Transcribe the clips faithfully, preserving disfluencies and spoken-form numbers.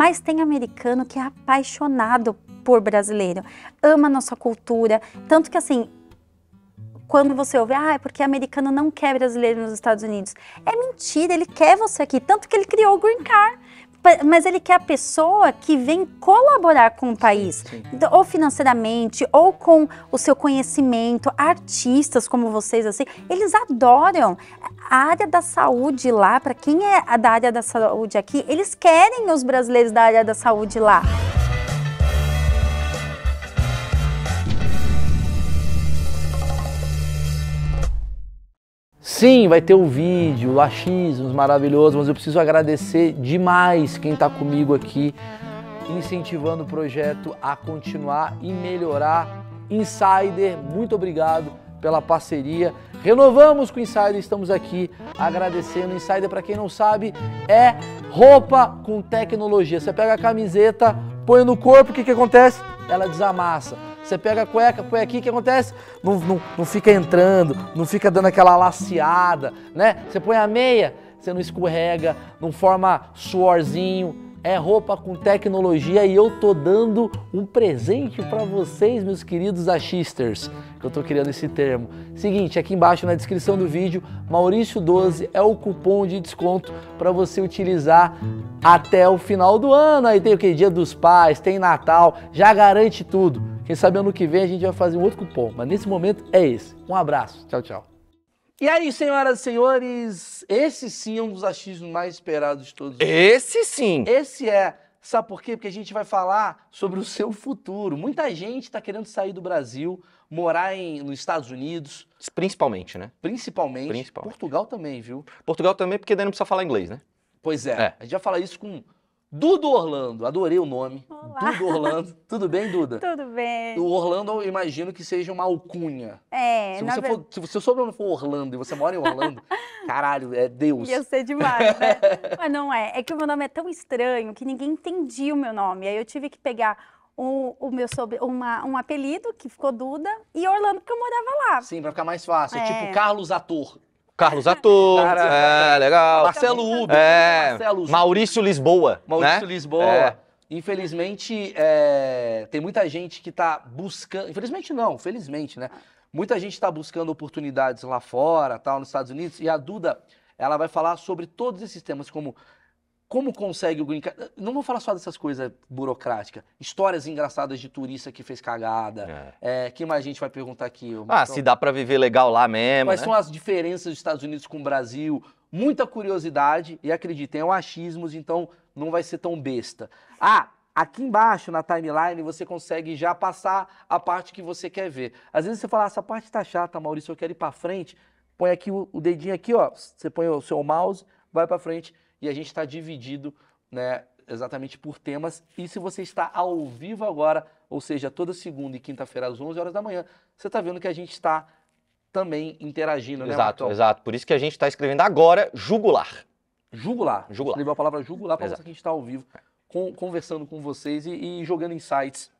Mas tem americano que é apaixonado por brasileiro, ama a nossa cultura, tanto que assim, quando você ouve, ah, é porque americano não quer brasileiro nos Estados Unidos. É mentira, ele quer você aqui, tanto que ele criou o Green Card. Mas ele quer a pessoa que vem colaborar com o país, sim, sim, ou financeiramente, ou com o seu conhecimento. Artistas como vocês, assim, eles adoram. A área da saúde lá, para quem é da área da saúde aqui, eles querem os brasileiros da área da saúde lá. Sim, vai ter o vídeo, laxismos maravilhosos, mas eu preciso agradecer demais quem está comigo aqui, incentivando o projeto a continuar e melhorar. Insider, muito obrigado pela parceria. Renovamos com o Insider, estamos aqui agradecendo. Insider, para quem não sabe, é roupa com tecnologia. Você pega a camiseta, põe no corpo, o que que acontece? Ela desamassa. Você pega a cueca, põe aqui, o que acontece? Não, não, não fica entrando, não fica dando aquela laceada, né? Você põe a meia, você não escorrega, não forma suorzinho. É roupa com tecnologia e eu tô dando um presente para vocês, meus queridos achisters, que eu tô criando esse termo. Seguinte, aqui embaixo na descrição do vídeo, Maurício doze é o cupom de desconto para você utilizar até o final do ano. Aí tem o que? Dia dos Pais, tem Natal, já garante tudo. Quem sabe ano que vem a gente vai fazer um outro cupom, mas nesse momento é esse. Um abraço, tchau, tchau. E aí, senhoras e senhores, esse sim é um dos achismos mais esperados de todos. Esse sim! Esse é. Sabe por quê? Porque a gente vai falar sobre o seu futuro. Muita gente está querendo sair do Brasil, morar em, nos Estados Unidos. Principalmente, né? Principalmente. Principalmente. Portugal também, viu? Portugal também, porque daí não precisa falar inglês, né? Pois é. é. A gente vai falar isso com... Duda Orlando, adorei o nome. Olá. Duda Orlando. Tudo bem, Duda? Tudo bem. O Orlando, eu imagino que seja uma alcunha. É, se você for, se o seu sobrenome for Orlando e você mora em Orlando, caralho, é Deus. Ia ser demais, né? Mas não é. É que o meu nome é tão estranho que ninguém entendia o meu nome. Aí eu tive que pegar o, o meu sobre, uma, um apelido, que ficou Duda, e Orlando, porque eu morava lá. Sim, pra ficar mais fácil. É. Tipo Carlos Ator. Carlos Ator, cara, é, legal. Marcelo Uber, é, Marcelo... Maurício Lisboa. Maurício, né? Lisboa. É. Infelizmente, é, tem muita gente que está buscando... Infelizmente não, felizmente, né? Muita gente está buscando oportunidades lá fora, tal, nos Estados Unidos. E a Duda, ela vai falar sobre todos esses temas, como... Como consegue o Green Card? Não vou falar só dessas coisas burocráticas. Histórias engraçadas de turista que fez cagada. É. É, que mais a gente vai perguntar aqui? Ah, se dá pra viver legal lá mesmo, Quais né? são as diferenças dos Estados Unidos com o Brasil? Muita curiosidade. E acreditem, é um achismos, então não vai ser tão besta. Ah, aqui embaixo na timeline você consegue já passar a parte que você quer ver. Às vezes você fala, ah, essa parte tá chata, Maurício, eu quero ir pra frente. Põe aqui o, o dedinho aqui, ó. Você põe o seu mouse, vai pra frente. E a gente está dividido, né, exatamente por temas. E se você está ao vivo agora, ou seja, toda segunda e quinta-feira às onze horas da manhã, você está vendo que a gente está também interagindo, né, Exato, Marcão? exato. Por isso que a gente está escrevendo agora jugular. Jugular. Jugular. Escreveu a palavra jugular para mostrar que a gente está ao vivo, com, conversando com vocês e, e jogando insights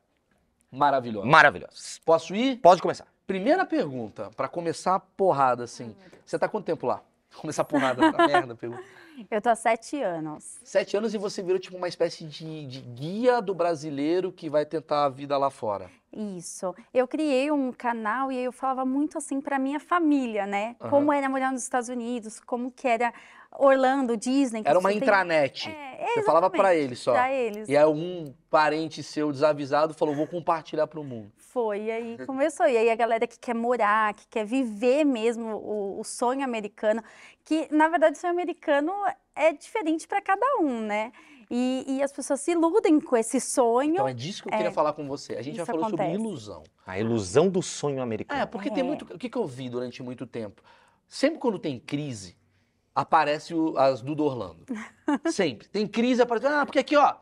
maravilhosos. Maravilhosos. Posso ir? Pode começar. Primeira pergunta, para começar a porrada, assim. Você está quanto tempo lá? Começar a porrada, tá merda, pergunta. Eu tô há sete anos. Sete anos e você virou tipo uma espécie de, de guia do brasileiro que vai tentar a vida lá fora. Isso. Eu criei um canal e eu falava muito assim pra minha família, né? Uhum. Como era morar nos Estados Unidos, como que era Orlando, Disney. Que era uma intranet. Tem... É, você falava pra eles só. Pra eles. E aí algum parente seu desavisado falou, vou compartilhar pro mundo. Foi, e aí começou. E aí a galera que quer morar, que quer viver mesmo o, o sonho americano, que na verdade o sonho americano é diferente pra cada um, né? E, e as pessoas se iludem com esse sonho. Então é disso que eu é, queria falar com você. A gente já falou acontece. sobre ilusão. A ilusão do sonho americano. É, porque é. tem muito... O que, que eu vi durante muito tempo? Sempre quando tem crise, aparece o, as Duda Orlando. Sempre. Tem crise, aparece... Ah, porque aqui, ó,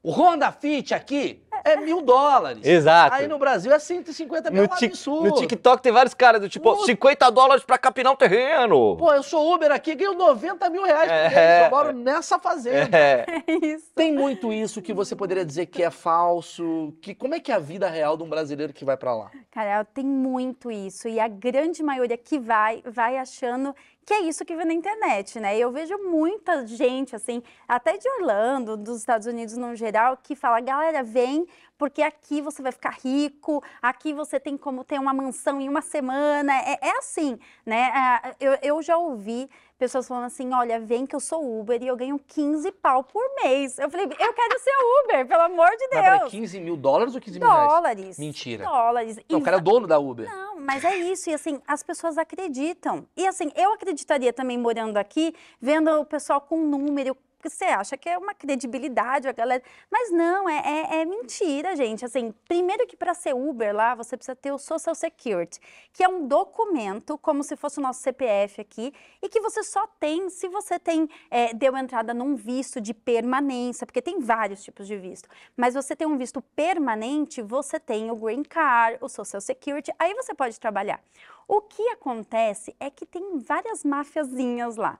o Honda Fit aqui é mil dólares. Exato. Aí no Brasil é cento e cinquenta mil, é um absurdo. No TikTok tem vários caras do tipo, Puta. cinquenta dólares pra capinar um terreno. Pô, eu sou Uber aqui, ganho noventa mil reais por mês, é. eu moro nessa fazenda. É. é isso. Tem muito isso que você poderia dizer que é falso. Que, como é que é a vida real de um brasileiro que vai pra lá? Cara, tem muito isso. E a grande maioria que vai, vai achando que é isso que vê na internet, né? Eu vejo muita gente, assim, até de Orlando, dos Estados Unidos no geral, que fala, galera, vem, porque aqui você vai ficar rico, aqui você tem como ter uma mansão em uma semana, é, é assim, né? Eu, eu já ouvi pessoas falando assim, olha, vem que eu sou Uber e eu ganho quinze pau por mês. Eu falei, eu quero ser Uber, pelo amor de Deus. Mas, mas, quinze mil dólares ou quinze mil reais? Dólares. Mentira. Dólares. Então, o cara é dono da Uber. Não, mas é isso. E assim, as pessoas acreditam. E assim, eu acreditaria também morando aqui, vendo o pessoal com número, que você acha que é uma credibilidade, a galera... Mas não, é, é, é mentira, gente. Assim, primeiro que para ser Uber lá, você precisa ter o Social Security, que é um documento, como se fosse o nosso C P F aqui, e que você só tem se você tem é, deu entrada num visto de permanência, porque tem vários tipos de visto. Mas você tem um visto permanente, você tem o Green Card, o Social Security, aí você pode trabalhar. O que acontece é que tem várias mafiazinhas lá.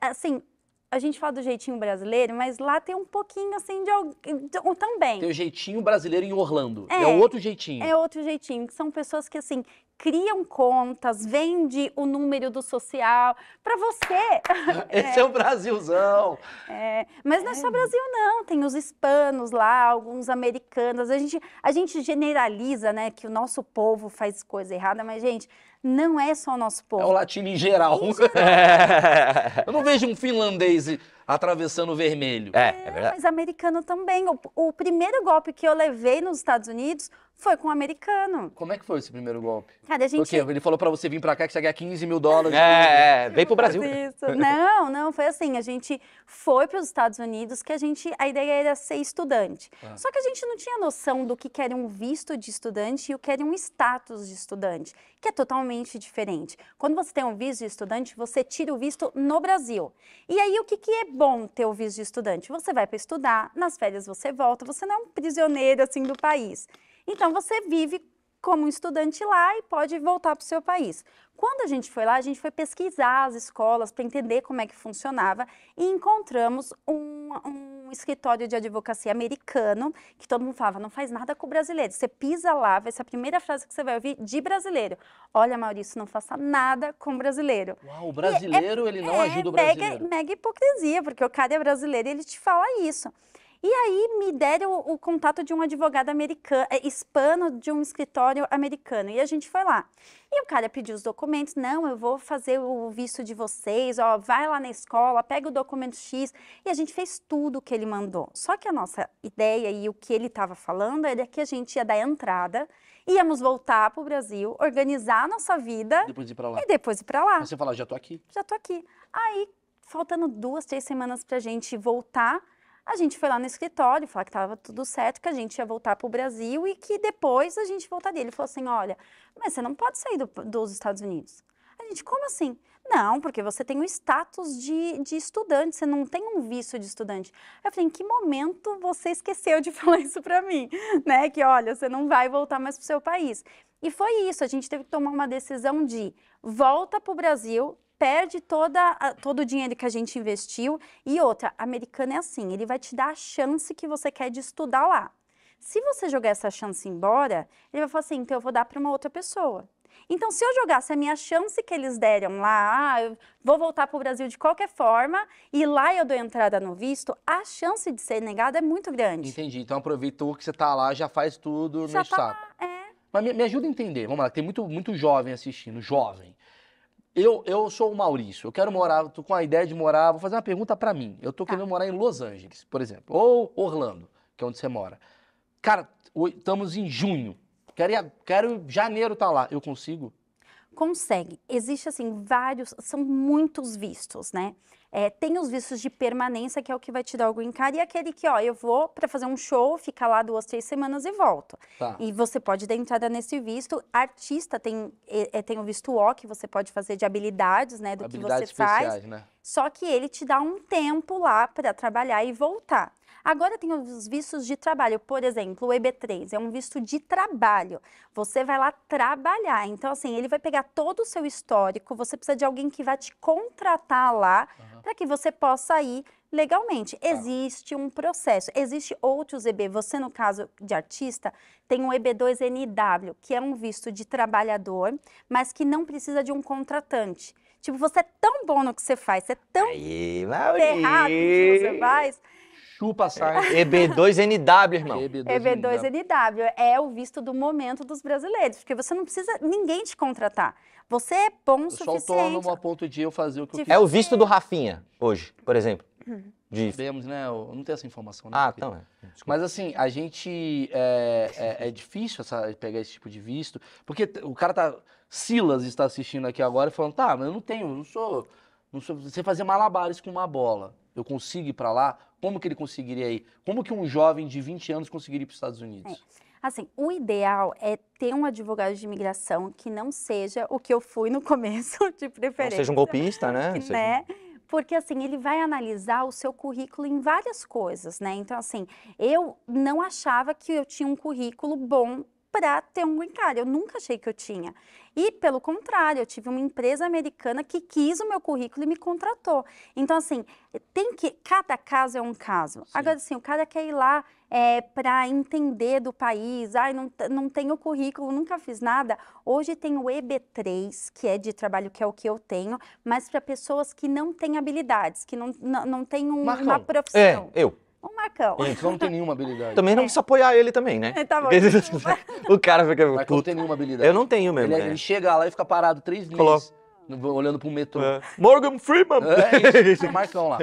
Assim... A gente fala do jeitinho brasileiro, mas lá tem um pouquinho, assim, de, de, também. Tem o jeitinho brasileiro em Orlando. É, é outro jeitinho. É outro jeitinho. São pessoas que, assim, criam contas, vende o número do social para você. Esse é, é o Brasilzão. É. Mas não é só Brasil, não. Tem os hispanos lá, alguns americanos. A gente, a gente generaliza, né, que o nosso povo faz coisa errada, mas, gente... Não é só o nosso povo. É o latino em geral. Em geral. É. Eu não vejo um finlandês atravessando o vermelho. É, é, é verdade. Mas americano também. O, o primeiro golpe que eu levei nos Estados Unidos foi com um americano. Como é que foi esse primeiro golpe? Cara, a gente... O quê? Ele falou pra você vir pra cá que você ganha quinze mil dólares. É, é, vem pro Brasil. Isso. Não, não, foi assim. A gente foi pros Estados Unidos que a gente... A ideia era ser estudante. Ah. Só que a gente não tinha noção do que era um visto de estudante e o que era um status de estudante, que é totalmente diferente. Quando você tem um visto de estudante, você tira o visto no Brasil. E aí, o que, que é bom ter o visto de estudante? Você vai para estudar, nas férias você volta, você não é um prisioneiro, assim, do país. Então, você vive como um estudante lá e pode voltar para o seu país. Quando a gente foi lá, a gente foi pesquisar as escolas para entender como é que funcionava e encontramos um, um escritório de advocacia americano que todo mundo falava, não faz nada com o brasileiro. Você pisa lá, vai ser a primeira frase que você vai ouvir de brasileiro. Olha, Maurício, não faça nada com o brasileiro. Uau, o brasileiro, é, ele não é, ajuda o brasileiro. Mega, mega hipocrisia, porque o cara é brasileiro e ele te fala isso. E aí me deram o, o contato de um advogado americano, hispano de um escritório americano. E a gente foi lá. E o cara pediu os documentos. Não, eu vou fazer o visto de vocês, ó, vai lá na escola, pega o documento X. E a gente fez tudo o que ele mandou. Só que a nossa ideia e o que ele estava falando era que a gente ia dar entrada, íamos voltar para o Brasil, organizar a nossa vida. Depois ir para lá. E depois ir para lá. Mas você fala, já tô aqui. Já tô aqui. Aí, faltando duas, três semanas para a gente voltar, a gente foi lá no escritório, falar que estava tudo certo, que a gente ia voltar para o Brasil e que depois a gente voltaria. Ele falou assim, olha, mas você não pode sair do, dos Estados Unidos. A gente, como assim? Não, porque você tem o status de, de estudante, você não tem um visto de estudante. Eu falei, em que momento você esqueceu de falar isso para mim? Né? Que, olha, você não vai voltar mais para o seu país. E foi isso, a gente teve que tomar uma decisão de volta para o Brasil, perde toda, todo o dinheiro que a gente investiu. E outra, americano é assim, ele vai te dar a chance que você quer de estudar lá. Se você jogar essa chance embora, ele vai falar assim, então eu vou dar para uma outra pessoa. Então, se eu jogasse a minha chance que eles deram lá, ah, eu vou voltar para o Brasil de qualquer forma, e lá eu dou entrada no visto, a chance de ser negada é muito grande. Entendi. Então, aproveitou que você está lá, já faz tudo já no tá saco. Lá, é. Mas me, me ajuda a entender. Vamos lá, tem muito, muito jovem assistindo, jovem. Eu, eu sou o Maurício, eu quero morar, tô com a ideia de morar, vou fazer uma pergunta pra mim. Eu tô tá. querendo morar em Los Angeles, por exemplo, ou Orlando, que é onde você mora. Cara, estamos em junho, quero, quero janeiro tá lá, eu consigo? Consegue. Existe, assim, vários, são muitos vistos, né? É, tem os vistos de permanência, que é o que vai te dar o green card, e aquele que, ó, eu vou para fazer um show, ficar lá duas, três semanas e volto. Tá. E você pode dar entrada nesse visto. Artista tem, é, tem o visto O, que você pode fazer de habilidades, né, do habilidades que você faz. Habilidades especiais, né? Só que ele te dá um tempo lá para trabalhar e voltar. Agora tem os vistos de trabalho, por exemplo, o E B três, é um visto de trabalho. Você vai lá trabalhar, então assim, ele vai pegar todo o seu histórico, você precisa de alguém que vai te contratar lá, uhum, para que você possa ir legalmente. Tá. Existe um processo, existe outros E B, você no caso de artista, tem um E B dois N W, que é um visto de trabalhador, mas que não precisa de um contratante. Tipo, você é tão bom no que você faz, você é tão aí, errado no que você faz. Chupa, sai. E B dois N W, irmão. E B dois N W é o visto do momento dos brasileiros, porque você não precisa ninguém te contratar. Você é bom o suficiente. Só autônomo a ponto de eu fazer o que de eu quiser. É o visto do Rafinha, hoje, por exemplo. Uhum. De... Sabemos, né? Eu não tenho essa informação. Né? Ah, então é. Mas assim, a gente... É, é, é difícil essa, pegar esse tipo de visto, porque o cara tá... Silas está assistindo aqui agora e falando, tá, mas eu não tenho, eu não sou... Não sou você fazer malabares com uma bola. Eu consigo ir pra lá? Como que ele conseguiria ir? Como que um jovem de vinte anos conseguiria ir para os Estados Unidos? É. Assim, o ideal é ter um advogado de imigração que não seja o que eu fui no começo, de preferência. Não seja um golpista, né? né? Porque, assim, ele vai analisar o seu currículo em várias coisas, né? Então, assim, eu não achava que eu tinha um currículo bom para ter um green card. Eu nunca achei que eu tinha. E, pelo contrário, eu tive uma empresa americana que quis o meu currículo e me contratou. Então, assim, tem que... Cada caso é um caso. Sim. Agora, assim, o cara quer ir lá é, para entender do país. Ai, não, não tenho currículo, nunca fiz nada. Hoje tem o E B três, que é de trabalho, que é o que eu tenho, mas para pessoas que não têm habilidades, que não, não, não têm um, uma profissão. É, eu. Um Marcão. Então não tem nenhuma habilidade. Também não é. Precisa apoiar ele também, né? É, tá bom. O cara fica... Mas não tem nenhuma habilidade. Eu não tenho mesmo. Ele, é. ele chega lá e fica parado três Coloca. meses, olhando pro metrô. É. Morgan Freeman! É isso, é o Marcão lá.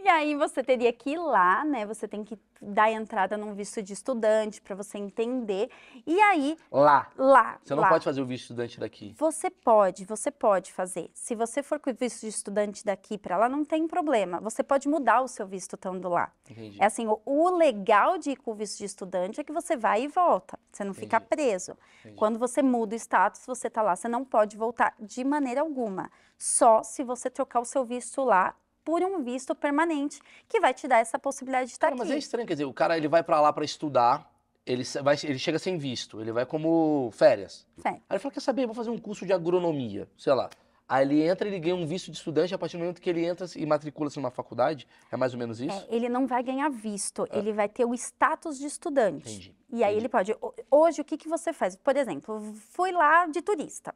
E aí você teria que ir lá, né? Você tem que dar entrada num visto de estudante para você entender. E aí... Lá. Lá. Você não lá. pode fazer o visto de estudante daqui. Você pode, você pode fazer. Se você for com o visto de estudante daqui para lá, não tem problema. Você pode mudar o seu visto estando lá. Entendi. É assim, o, o legal de ir com o visto de estudante é que você vai e volta. Você não Entendi. fica preso. Entendi. Quando você muda o status, você tá lá. Você não pode voltar de maneira alguma. Só se você trocar o seu visto lá por um visto permanente, que vai te dar essa possibilidade de estar cara, aqui. Mas é estranho, quer dizer, o cara ele vai pra lá pra estudar, ele, vai, ele chega sem visto, ele vai como férias. Férias. Aí ele fala, quer saber, vou fazer um curso de agronomia, sei lá. Aí ele entra, ele ganha um visto de estudante, a partir do momento que ele entra e matricula-se numa faculdade, é mais ou menos isso? É, ele não vai ganhar visto, é. ele vai ter o status de estudante. Entendi. E aí Entendi. ele pode, hoje o que, que você faz? Por exemplo, fui lá de turista.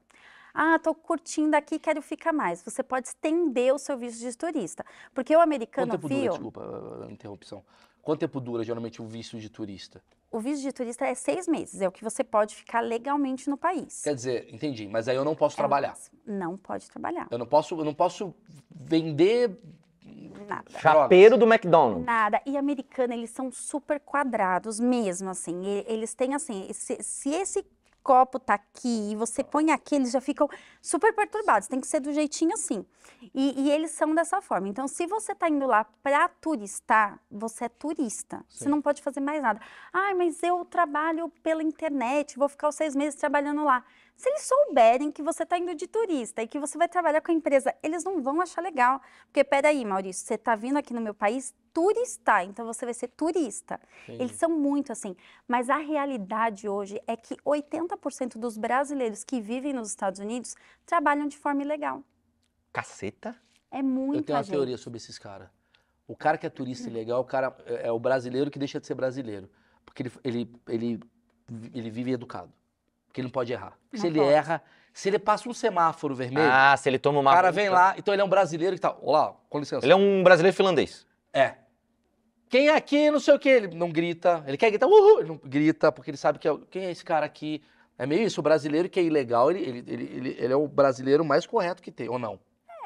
Ah, tô curtindo aqui, quero ficar mais. Você pode estender o seu visto de turista. Porque o americano viu... Quanto tempo dura, desculpa a interrupção. Quanto tempo dura, geralmente, o visto de turista? O visto de turista é seis meses. É o que você pode ficar legalmente no país. Quer dizer, entendi. Mas aí eu não posso trabalhar. Não pode trabalhar. Eu não posso, eu não posso vender... Nada. Chapeiro do McDonald's. Nada. E americano, eles são super quadrados mesmo, assim. Eles têm, assim, se, se esse... copo tá aqui e você põe aqui, eles já ficam super perturbados, tem que ser do jeitinho assim. E, e eles são dessa forma. Então, se você tá indo lá pra turistar, você é turista. Sim. Você não pode fazer mais nada. Ai, mas eu trabalho pela internet, vou ficar os seis meses trabalhando lá. Se eles souberem que você tá indo de turista e que você vai trabalhar com a empresa, eles não vão achar legal. Porque, peraí, Maurício, você tá vindo aqui no meu país turistar, então você vai ser turista. Sim. Eles são muito assim. Mas a realidade hoje é que oitenta por cento dos brasileiros que vivem nos Estados Unidos trabalham de forma ilegal. Caceta? É muito. Eu tenho uma gente. teoria sobre esses caras. O cara que é turista ilegal, o cara é o brasileiro que deixa de ser brasileiro. Porque ele, ele, ele, ele vive educado. Porque ele não pode errar. Não se ele pode. erra, se ele passa um semáforo vermelho... Ah, se ele toma uma... O cara vem lá, então ele é um brasileiro que tá... Olá, com licença. Ele é um brasileiro finlandês. É. Quem é aqui, não sei o quê, ele não grita. Ele quer gritar, uhul, ele não grita, porque ele sabe que é... Quem é esse cara aqui? É meio isso, o brasileiro que é ilegal, ele, ele, ele, ele, ele é o brasileiro mais correto que tem, ou não?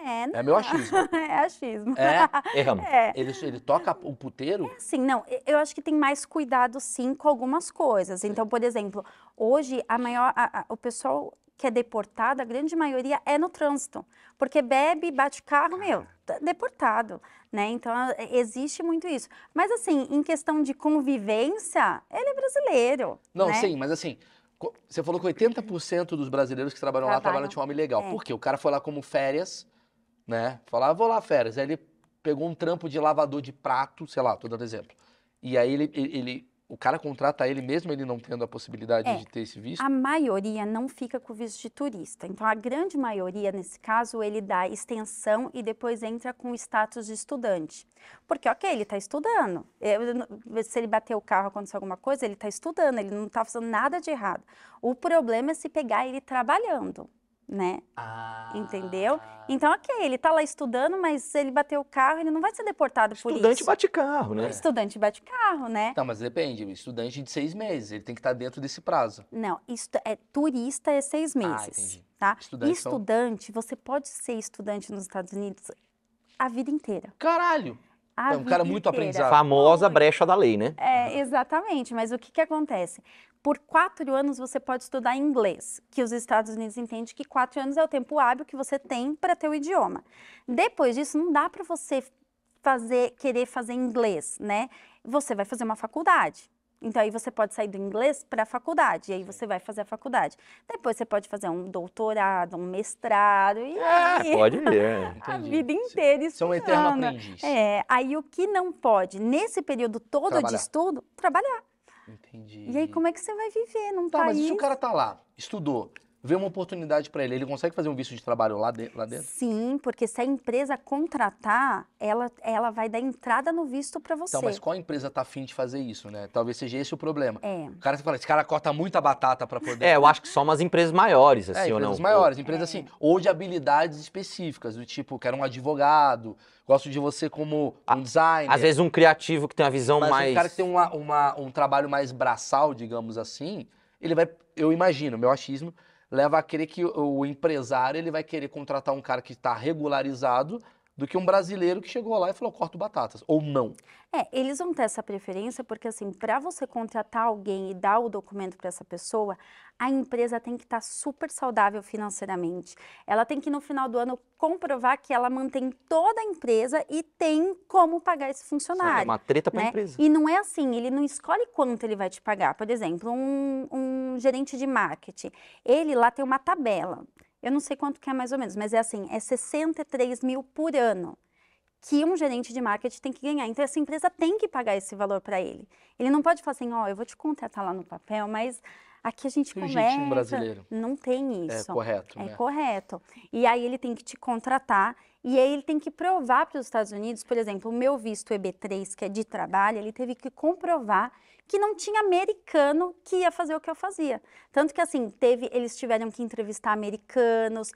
É, não. É meu achismo. É achismo. É, erramos. É. Ele, ele toca o puteiro? É assim, não, eu acho que tem mais cuidado, sim, com algumas coisas. Então, por exemplo, hoje, a maior, a, a, o pessoal que é deportado, a grande maioria é no trânsito. Porque bebe, bate carro, meu, tá deportado, né? Então, existe muito isso. Mas, assim, em questão de convivência, ele é brasileiro. Não, né? Sim, mas assim... Você falou que oitenta por cento dos brasileiros que trabalham, trabalham lá trabalham de forma ilegal. É. Por quê? O cara foi lá como férias... Né? Falar, ah, vou lá, férias. Aí ele pegou um trampo de lavador de prato, sei lá, tô dando exemplo. E aí ele, ele, ele, o cara contrata ele mesmo, ele não tendo a possibilidade é, de ter esse visto? A maioria não fica com o visto de turista. Então, a grande maioria, nesse caso, ele dá extensão e depois entra com o status de estudante. Porque, ok, ele tá estudando. Se ele bater o carro, acontecer alguma coisa, ele tá estudando, ele não tá fazendo nada de errado. O problema é se pegar ele trabalhando. né? Ah. Entendeu? Então, ok, ele tá lá estudando, mas ele bateu o carro, ele não vai ser deportado por isso. Estudante bate carro, né? Estudante bate carro, né? Tá, mas depende. Estudante de seis meses, ele tem que estar dentro desse prazo. Não, isso é turista é seis meses. Ah, entendi. Tá? Estudante, estudante são... você pode ser estudante nos Estados Unidos a vida inteira. Caralho! A é um cara muito inteira. Aprendizado. Famosa brecha da lei, né? É, exatamente. Mas o que que acontece? Por quatro anos você pode estudar inglês, que os Estados Unidos entendem que quatro anos é o tempo hábil que você tem para ter o idioma. Depois disso, não dá para você fazer, querer fazer inglês, né? Você vai fazer uma faculdade. Então, aí você pode sair do inglês para a faculdade, e aí você vai fazer a faculdade. Depois você pode fazer um doutorado, um mestrado, e aí, é, pode ver. a vida inteira estudando. Você é um eterno aprendiz. É, aí o que não pode, nesse período todo trabalhar. de estudo, trabalhar. Entendi. E aí como é que você vai viver num tá, país? Mas se o cara tá lá, estudou, vê uma oportunidade para ele, ele consegue fazer um visto de trabalho lá, de, lá dentro? Sim, porque se a empresa contratar, ela, ela vai dar entrada no visto para você. Então, mas qual empresa tá afim de fazer isso, né? Talvez seja esse o problema. É. O cara fala, esse cara corta muita batata para poder... É, eu acho que só umas empresas maiores, assim, é, ou não? Empresas maiores, empresas é. assim, ou de habilidades específicas, do tipo, quero um advogado... Gosto de você como um designer. Às vezes um criativo que tem uma visão mas mais... Mas um cara que tem uma, uma, um trabalho mais braçal, digamos assim, ele vai, eu imagino, meu achismo, leva a crer que o, o empresário ele vai querer contratar um cara que está regularizado do que um brasileiro que chegou lá e falou, corto batatas, ou não. É, eles vão ter essa preferência porque, assim, para você contratar alguém e dar o documento para essa pessoa, a empresa tem que estar super saudável financeiramente. Ela tem que, no final do ano, comprovar que ela mantém toda a empresa e tem como pagar esse funcionário. É uma treta para a empresa. E não é assim, ele não escolhe quanto ele vai te pagar. Por exemplo, um, um gerente de marketing, ele lá tem uma tabela. Eu não sei quanto que é mais ou menos, mas é assim, é sessenta e três mil por ano que um gerente de marketing tem que ganhar. Então, essa empresa tem que pagar esse valor para ele. Ele não pode falar assim, ó, oh, eu vou te contratar lá no papel, mas aqui a gente tem conversa. Um brasileiro. Não tem isso. É correto. É né? correto. E aí ele tem que te contratar e aí ele tem que provar para os Estados Unidos, por exemplo, o meu visto E B três, que é de trabalho, ele teve que comprovar que não tinha americano que ia fazer o que eu fazia. Tanto que, assim, teve, eles tiveram que entrevistar americanos.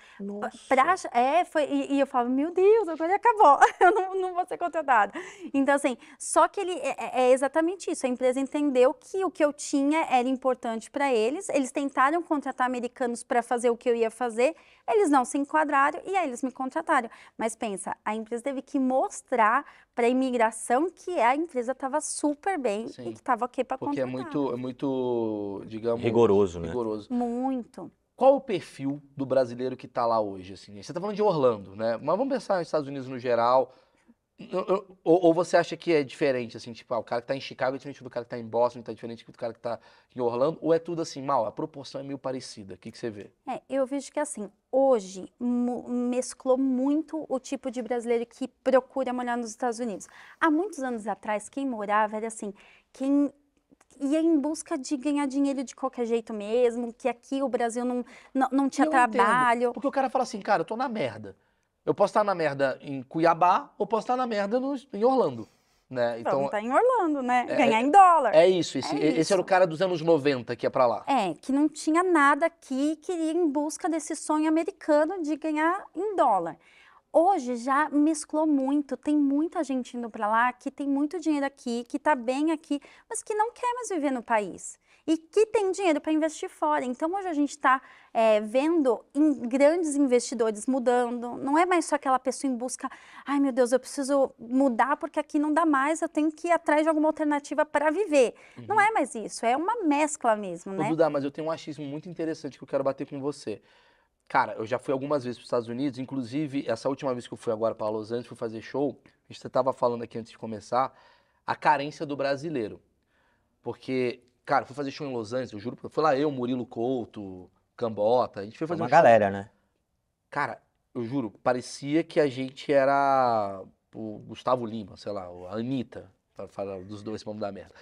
Pra, é, foi, e, e eu falava, meu Deus, agora acabou, eu não, não vou ser contratada. Então, assim, só que ele é, é exatamente isso. A empresa entendeu que o que eu tinha era importante para eles. Eles tentaram contratar americanos para fazer o que eu ia fazer. Eles não se enquadraram e aí eles me contrataram. Mas pensa, a empresa teve que mostrar para a imigração que a empresa estava super bem Sim. e que estava ok para contratar. Porque é muito, é muito, digamos... Rigoroso, né? Rigoroso. Muito. Qual o perfil do brasileiro que está lá hoje? Assim? Você está falando de Orlando, né? Mas vamos pensar nos Estados Unidos no geral. Ou, ou você acha que é diferente, assim, tipo, ah, o cara que está em Chicago é diferente do cara que está em Boston, está diferente do cara que está em Orlando? Ou é tudo assim, mal? A proporção é meio parecida. O que, que você vê? É, eu vejo que, assim, hoje mesclou muito o tipo de brasileiro que procura morar nos Estados Unidos. Há muitos anos atrás, quem morava era assim, quem... ia em busca de ganhar dinheiro de qualquer jeito mesmo, que aqui o Brasil não, não, não tinha eu trabalho. Entendo, porque o cara fala assim, cara, eu tô na merda. Eu posso estar na merda em Cuiabá ou posso estar na merda no, em Orlando, né? Então tá em Orlando, né? É, ganhar em dólar. É isso, esse, é esse isso. era o cara dos anos noventa que ia pra lá. É, que não tinha nada aqui, que ia em busca desse sonho americano de ganhar em dólar. Hoje já mesclou muito, tem muita gente indo para lá, que tem muito dinheiro aqui, que está bem aqui, mas que não quer mais viver no país e que tem dinheiro para investir fora. Então hoje a gente está é, vendo em grandes investidores mudando, não é mais só aquela pessoa em busca, ai meu Deus, eu preciso mudar porque aqui não dá mais, eu tenho que ir atrás de alguma alternativa para viver. Uhum. Não é mais isso, é uma mescla mesmo, né? Ô, Duda, mas eu tenho um achismo muito interessante que eu quero bater com você. Cara, eu já fui algumas vezes para os Estados Unidos, inclusive, essa última vez que eu fui agora para Los Angeles, fui fazer show, a gente estava falando aqui antes de começar, a carência do brasileiro. Porque, cara, fui fazer show em Los Angeles, eu juro, foi lá eu, Murilo Couto, Cambota, a gente foi fazer um show. Uma galera, né? Cara, eu juro, parecia que a gente era o Gustavo Lima, sei lá, a Anitta, para falar dos dois, vamos dar merda.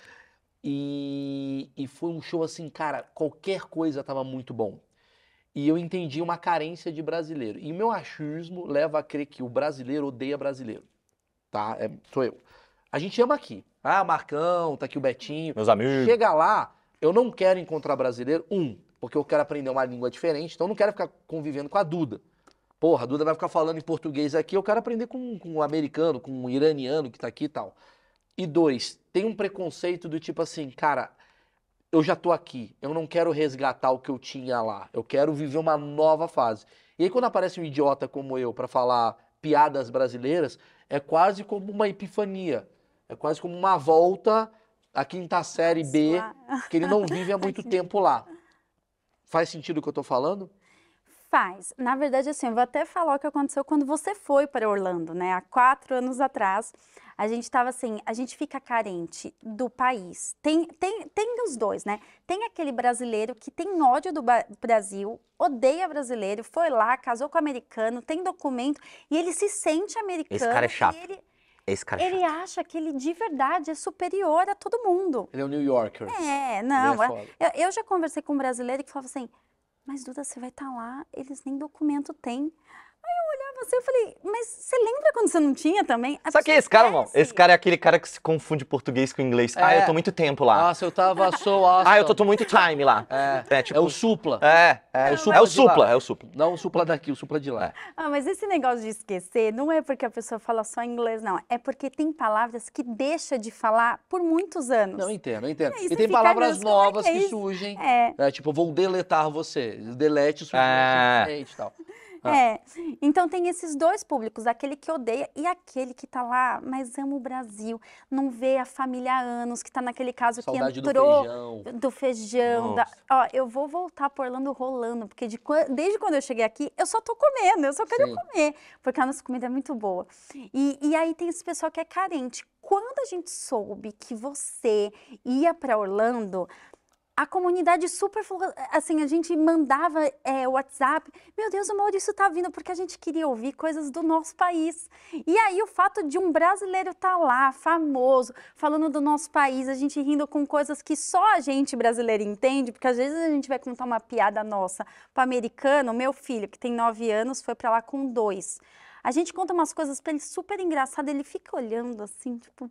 E, e foi um show assim, cara, qualquer coisa tava muito bom. E eu entendi uma carência de brasileiro. E o meu achismo leva a crer que o brasileiro odeia brasileiro. Tá? É, sou eu. A gente ama aqui. Ah, Marcão, tá aqui o Betinho. Meus amigos. Chega lá, eu não quero encontrar brasileiro. Um, porque eu quero aprender uma língua diferente, então eu não quero ficar convivendo com a Duda. Porra, a Duda vai ficar falando em português aqui, eu quero aprender com, com um americano, com um iraniano que tá aqui e tal. E dois, tem um preconceito do tipo assim, cara, eu já tô aqui, eu não quero resgatar o que eu tinha lá, eu quero viver uma nova fase. E aí quando aparece um idiota como eu pra falar piadas brasileiras, é quase como uma epifania, é quase como uma volta à quinta série B, que ele não vive há muito tempo lá. Faz sentido o que eu tô falando? Faz. Na verdade, assim, eu vou até falar o que aconteceu quando você foi para Orlando, né? Há quatro anos atrás, a gente estava assim, a gente fica carente do país. Tem, tem, tem os dois, né? Tem aquele brasileiro que tem ódio do Brasil, odeia brasileiro, foi lá, casou com americano, tem documento e ele se sente americano. Esse cara é chato. E ele... Esse cara ele chato. acha que ele, de verdade, é superior a todo mundo. Ele é um New Yorker. É, não. É eu, eu já conversei com um brasileiro que falava assim, mas Duda, você vai estar lá, eles nem documento têm. Aí eu olhava assim e falei, mas você lembra quando você não tinha também? A Só que esse cara, mano, esse cara é aquele cara que se confunde português com inglês. É. Ah, eu tô muito tempo lá. Nossa, eu tava so awesome. Ah, eu tô, tô muito time lá. É, é, tipo... é o supla. É, é, é o supla, é o supla, é o supla. Não o supla daqui, o supla de lá. Ah, mas esse negócio de esquecer não é porque a pessoa fala só inglês, não. É porque tem palavras que deixa de falar por muitos anos. Não, entendo, eu entendo. É, e tem palavras novas é que, que surgem. É. é. Tipo, vou deletar você. Delete, surge é. simplesmente e tal. Ah. É, então tem esses dois públicos, aquele que odeia e aquele que tá lá, mas ama o Brasil, não vê a família há anos, que tá naquele caso Saudade que entrou... do feijão. Do feijão da... Ó, eu vou voltar por Orlando rolando, porque de... desde quando eu cheguei aqui, eu só tô comendo, eu só quero Sim. comer, porque a nossa comida é muito boa. E, e aí tem esse pessoal que é carente. Quando a gente soube que você ia pra Orlando... A comunidade super, assim, a gente mandava o é, WhatsApp. Meu Deus, o Maurício tá vindo porque a gente queria ouvir coisas do nosso país. E aí o fato de um brasileiro estar tá lá, famoso, falando do nosso país, a gente rindo com coisas que só a gente brasileira entende, porque às vezes a gente vai contar uma piada nossa para o americano. Meu filho, que tem nove anos, foi para lá com dois. A gente conta umas coisas para ele super engraçado, ele fica olhando assim, tipo...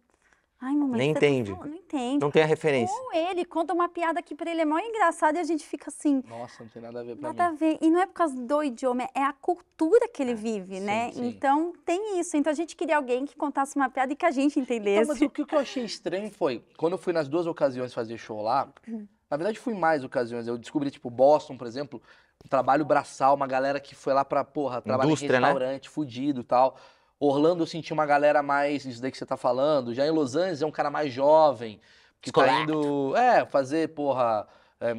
Ai, mamãe, Nem entende. Tá... Não, não entende. Não tem a referência. Ou ele conta uma piada que pra ele é mó engraçada e a gente fica assim... Nossa, não tem nada a ver pra nada mim. Nada a ver. E não é por causa do idioma, é a cultura que ele vive, sim, né? Sim. Então, tem isso. Então, a gente queria alguém que contasse uma piada e que a gente entendesse. Então, mas o que eu achei estranho foi, quando eu fui nas duas ocasiões fazer show lá, hum. na verdade, fui mais ocasiões. Eu descobri, tipo, Boston, por exemplo, um trabalho braçal, uma galera que foi lá pra, porra, trabalhar em restaurante, né? Fudido e tal... Orlando eu senti uma galera mais, isso daí que você tá falando. Já em Los Angeles é um cara mais jovem, que Correct. tá indo, é, fazer, porra, é,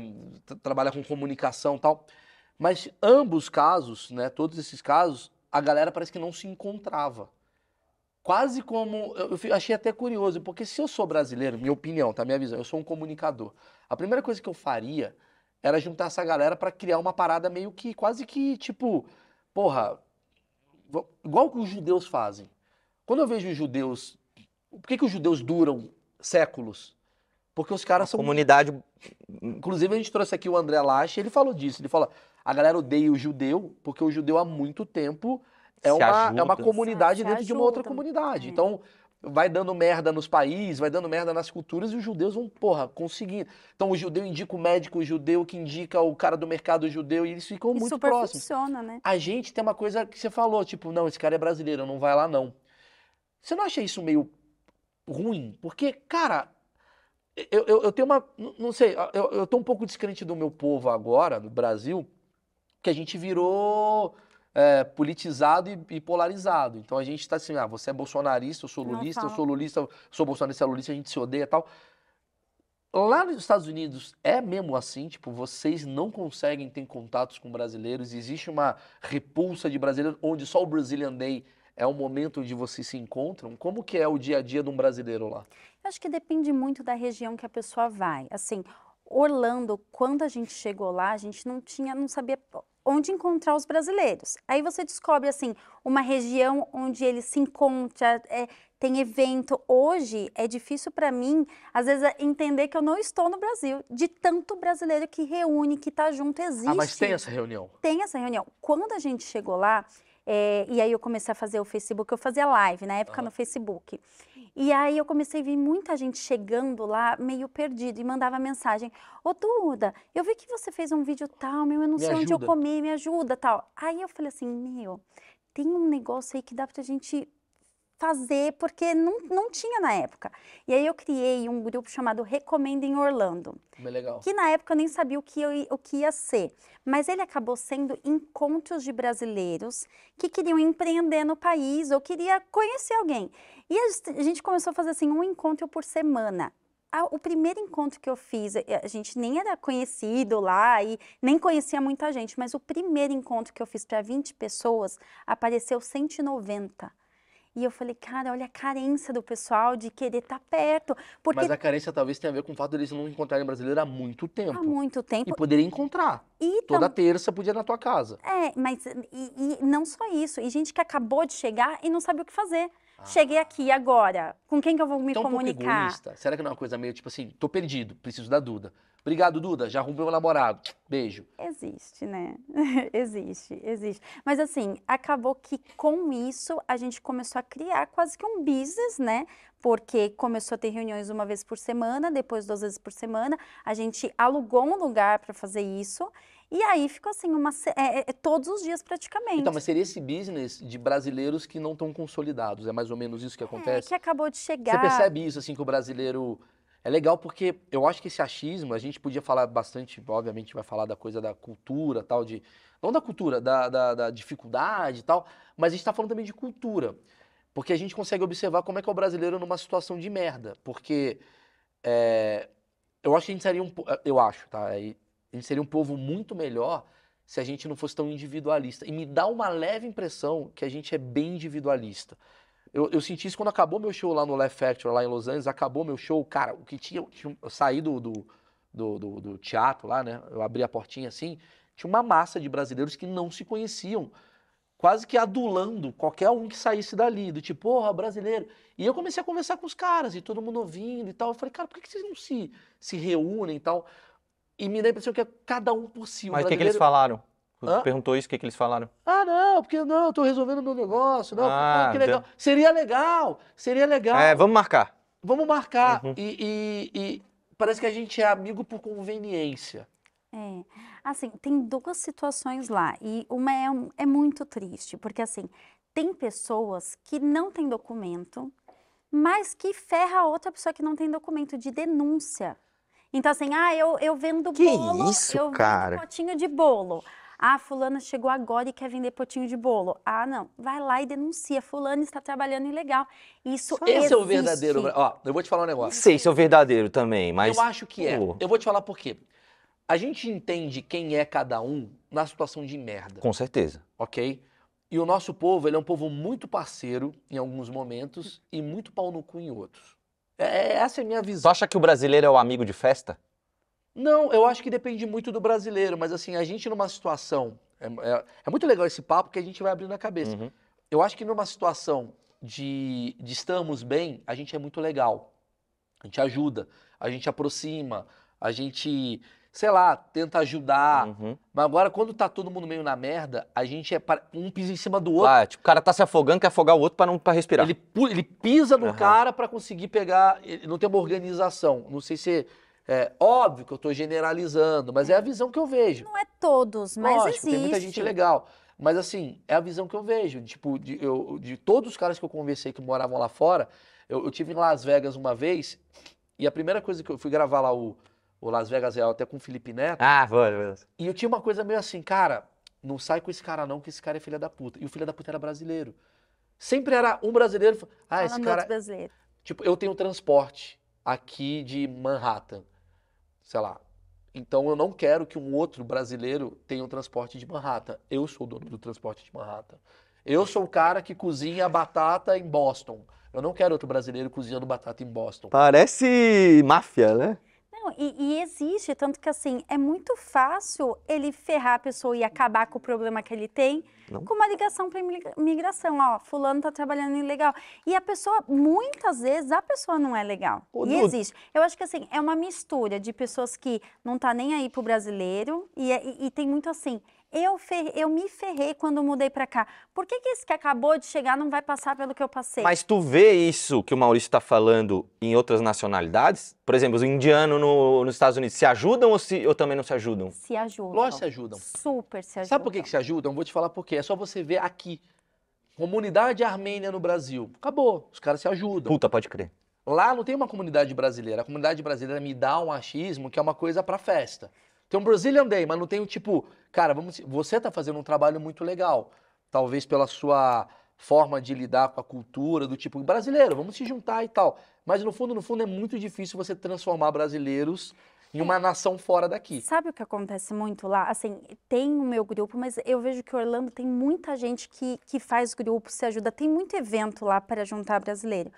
trabalhar com comunicação e tal. Mas ambos casos, né, todos esses casos, a galera parece que não se encontrava. Quase como, eu achei até curioso, porque se eu sou brasileiro, minha opinião, tá, minha visão, eu sou um comunicador. A primeira coisa que eu faria era juntar essa galera pra criar uma parada meio que, quase que, tipo, porra... Igual que os judeus fazem. Quando eu vejo os judeus... Por que, que os judeus duram séculos? Porque os caras a são... comunidade... Inclusive, a gente trouxe aqui o André Lache, ele falou disso. Ele fala, a galera odeia o judeu, porque o judeu há muito tempo é, uma, é uma comunidade se dentro se de uma outra comunidade. É. Então, vai dando merda nos países, vai dando merda nas culturas, e os judeus vão, porra, conseguindo. Então, o judeu indica o médico judeu, que indica o cara do mercado judeu, e eles ficam e muito próximos. Funciona, né? A gente tem uma coisa que você falou, tipo, não, esse cara é brasileiro, não vai lá, não. Você não acha isso meio ruim? Porque, cara, eu, eu, eu tenho uma... Não sei, eu, eu tô um pouco descrente do meu povo agora, no Brasil, que a gente virou... É, politizado e, e polarizado. Então a gente está assim, ah, você é bolsonarista, eu sou lulista, eu sou lulista, eu sou bolsonarista, lulista, a gente se odeia e tal. Lá nos Estados Unidos é mesmo assim, tipo, vocês não conseguem ter contatos com brasileiros, existe uma repulsa de brasileiros, onde só o Brazilian Day é o momento onde vocês se encontram. Como que é o dia a dia de um brasileiro lá? Eu acho que depende muito da região que a pessoa vai. Assim, Orlando, quando a gente chegou lá, a gente não tinha, não sabia... onde encontrar os brasileiros. Aí você descobre, assim, uma região onde eles se encontram, é, tem evento. Hoje é difícil para mim, às vezes, entender que eu não estou no Brasil, de tanto brasileiro que reúne, que tá junto, existe. Ah, mas tem essa reunião? Tem essa reunião. Quando a gente chegou lá, é, e aí eu comecei a fazer o Facebook, eu fazia live, na época, uhum. no Facebook. E aí eu comecei a ver muita gente chegando lá meio perdido e mandava mensagem: ô Duda, eu vi que você fez um vídeo tal, meu, eu não sei onde eu comi, me ajuda, tal. Aí eu falei assim, meu, tem um negócio aí que dá pra gente fazer, porque não, não tinha na época. E aí eu criei um grupo chamado Recomenda em Orlando. Bem legal. Que na época eu nem sabia o que, eu, o que ia ser. Mas ele acabou sendo encontros de brasileiros que queriam empreender no país ou queria conhecer alguém. E a gente começou a fazer assim, um encontro por semana. O primeiro encontro que eu fiz, a gente nem era conhecido lá e nem conhecia muita gente, mas o primeiro encontro que eu fiz para vinte pessoas, apareceu cento e noventa. E eu falei, cara, olha a carência do pessoal de querer estar perto. Porque... Mas a carência talvez tenha a ver com o fato deles não encontrarem brasileiro há muito tempo. Há muito tempo. E poderia encontrar. E Toda tam... terça podia ir na tua casa. É, mas e, e não só isso. E gente que acabou de chegar e não sabe o que fazer. Ah. Cheguei aqui agora, com quem que eu vou me então, comunicar? Um pouco Será que não é uma coisa meio tipo assim, tô perdido, preciso da Duda. Obrigado, Duda, já arrumei meu namorado. Beijo. Existe, né? Existe, existe. Mas assim, acabou que com isso a gente começou a criar quase que um business, né? Porque começou a ter reuniões uma vez por semana, depois duas vezes por semana. A gente alugou um lugar para fazer isso. E aí ficou assim, uma, é, é, todos os dias praticamente. Então, mas seria esse business de brasileiros que não estão consolidados? É mais ou menos isso que acontece? É, que acabou de chegar. Você percebe isso, assim, que o brasileiro... É legal porque eu acho que esse achismo, a gente podia falar bastante, obviamente vai falar da coisa da cultura, tal, de... Não da cultura, da, da, da dificuldade e tal, mas a gente tá falando também de cultura. Porque a gente consegue observar como é que é o brasileiro numa situação de merda. Porque é, eu acho que a gente seria um... Eu acho, tá? Aí, a gente seria um povo muito melhor se a gente não fosse tão individualista. E me dá uma leve impressão que a gente é bem individualista. Eu, eu senti isso quando acabou meu show lá no Laugh Factory, lá em Los Angeles. Acabou meu show, cara, o que tinha... tinha eu saí do, do, do, do, do teatro lá, né? Eu abri a portinha assim. Tinha uma massa de brasileiros que não se conheciam. Quase que adulando qualquer um que saísse dali. Do tipo, porra, brasileiro. E eu comecei a conversar com os caras e todo mundo ouvindo e tal. Eu falei, cara, por que, que vocês não se, se reúnem e tal? E me dá a impressão que é cada um por si. O Mas o brasileiro... que, que eles falaram? Você Hã? perguntou isso, o que, que eles falaram? Ah, não, porque não, eu tô resolvendo meu negócio. Não, ah, não que legal. Deus. Seria legal, seria legal. É, vamos marcar. Vamos marcar. Uhum. E, e, e parece que a gente é amigo por conveniência. É, assim, tem duas situações lá. E uma é, é muito triste, porque assim, tem pessoas que não têm documento, mas que ferra a outra pessoa que não tem documento de denúncia. Então, assim, ah, eu, eu vendo que bolo, isso, eu cara? vendo potinho de bolo. Ah, fulana chegou agora e quer vender potinho de bolo. Ah, não, vai lá e denuncia. Fulana está trabalhando ilegal. Isso Esse existe. é o verdadeiro... Ó, eu vou te falar um negócio. Não sei se é o verdadeiro também, mas... Eu acho que é. Pô. Eu vou te falar por quê. A gente entende quem é cada um na situação de merda. Com certeza. Ok? E o nosso povo, ele é um povo muito parceiro em alguns momentos e muito pau no cu em outros. É, essa é a minha visão. Tu acha que o brasileiro é o amigo de festa? Não, eu acho que depende muito do brasileiro, mas assim, a gente numa situação... É, é, é muito legal esse papo que a gente vai abrindo a cabeça. Uhum. Eu acho que numa situação de, de estamos bem, a gente é muito legal. A gente ajuda, a gente aproxima, a gente, sei lá, tenta ajudar. Uhum. Mas agora, quando tá todo mundo meio na merda, a gente é... Um pisa em cima do outro. Ah, tipo, o cara tá se afogando, quer afogar o outro pra não pra respirar. Ele, ele pisa no uhum. cara pra conseguir pegar... Ele não tem uma organização. Não sei se... É óbvio que eu estou generalizando, mas é a visão que eu vejo. Não é todos, mas Lógico, existe. Tem muita gente legal. Mas assim, é a visão que eu vejo. Tipo, de, eu, de todos os caras que eu conversei que moravam lá fora, eu, eu tive em Las Vegas uma vez, e a primeira coisa que eu fui gravar lá, o, o Las Vegas Real, até com o Felipe Neto. Ah, foi, foi. E eu tinha uma coisa meio assim, cara, não sai com esse cara não, que esse cara é filha da puta. E o filho da puta era brasileiro. Sempre era um brasileiro. Ah, esse cara... brasileiro. Tipo, eu tenho transporte aqui de Manhattan. Sei lá, então eu não quero que um outro brasileiro tenha um transporte de Manhattan. Eu sou o dono do transporte de Manhattan. Eu sou o cara que cozinha batata em Boston. Eu não quero outro brasileiro cozinhando batata em Boston. Parece máfia, né? Não, e, e existe, tanto que assim, é muito fácil ele ferrar a pessoa e acabar com o problema que ele tem não. com uma ligação para imigração. Ó, fulano tá trabalhando ilegal. E a pessoa, muitas vezes, a pessoa não é legal. Ô, e Duda. Existe. Eu acho que assim, é uma mistura de pessoas que não tá nem aí pro brasileiro e, e, e tem muito assim, Eu, ferrei, eu me ferrei quando mudei pra cá. Por que que esse que acabou de chegar não vai passar pelo que eu passei? Mas tu vê isso que o Maurício tá falando em outras nacionalidades? Por exemplo, os indianos no, nos Estados Unidos se ajudam ou, se, ou também não se ajudam? Se ajudam. Lógico, se ajudam. Super se ajudam. Sabe por que que se ajudam? Vou te falar por quê. É só você ver aqui. Comunidade armênia no Brasil. Acabou. Os caras se ajudam. Puta, pode crer. Lá não tem uma comunidade brasileira. A comunidade brasileira me dá um achismo que é uma coisa pra festa. Tem um Brazilian Day, mas não tem o tipo... Cara, vamos, você tá fazendo um trabalho muito legal. Talvez pela sua forma de lidar com a cultura, do tipo brasileiro, vamos se juntar e tal. Mas no fundo, no fundo, é muito difícil você transformar brasileiros em uma nação fora daqui. Sabe o que acontece muito lá? Assim, tem o meu grupo, mas eu vejo que Orlando tem muita gente que, que faz grupo, se ajuda. Tem muito evento lá para juntar brasileiro.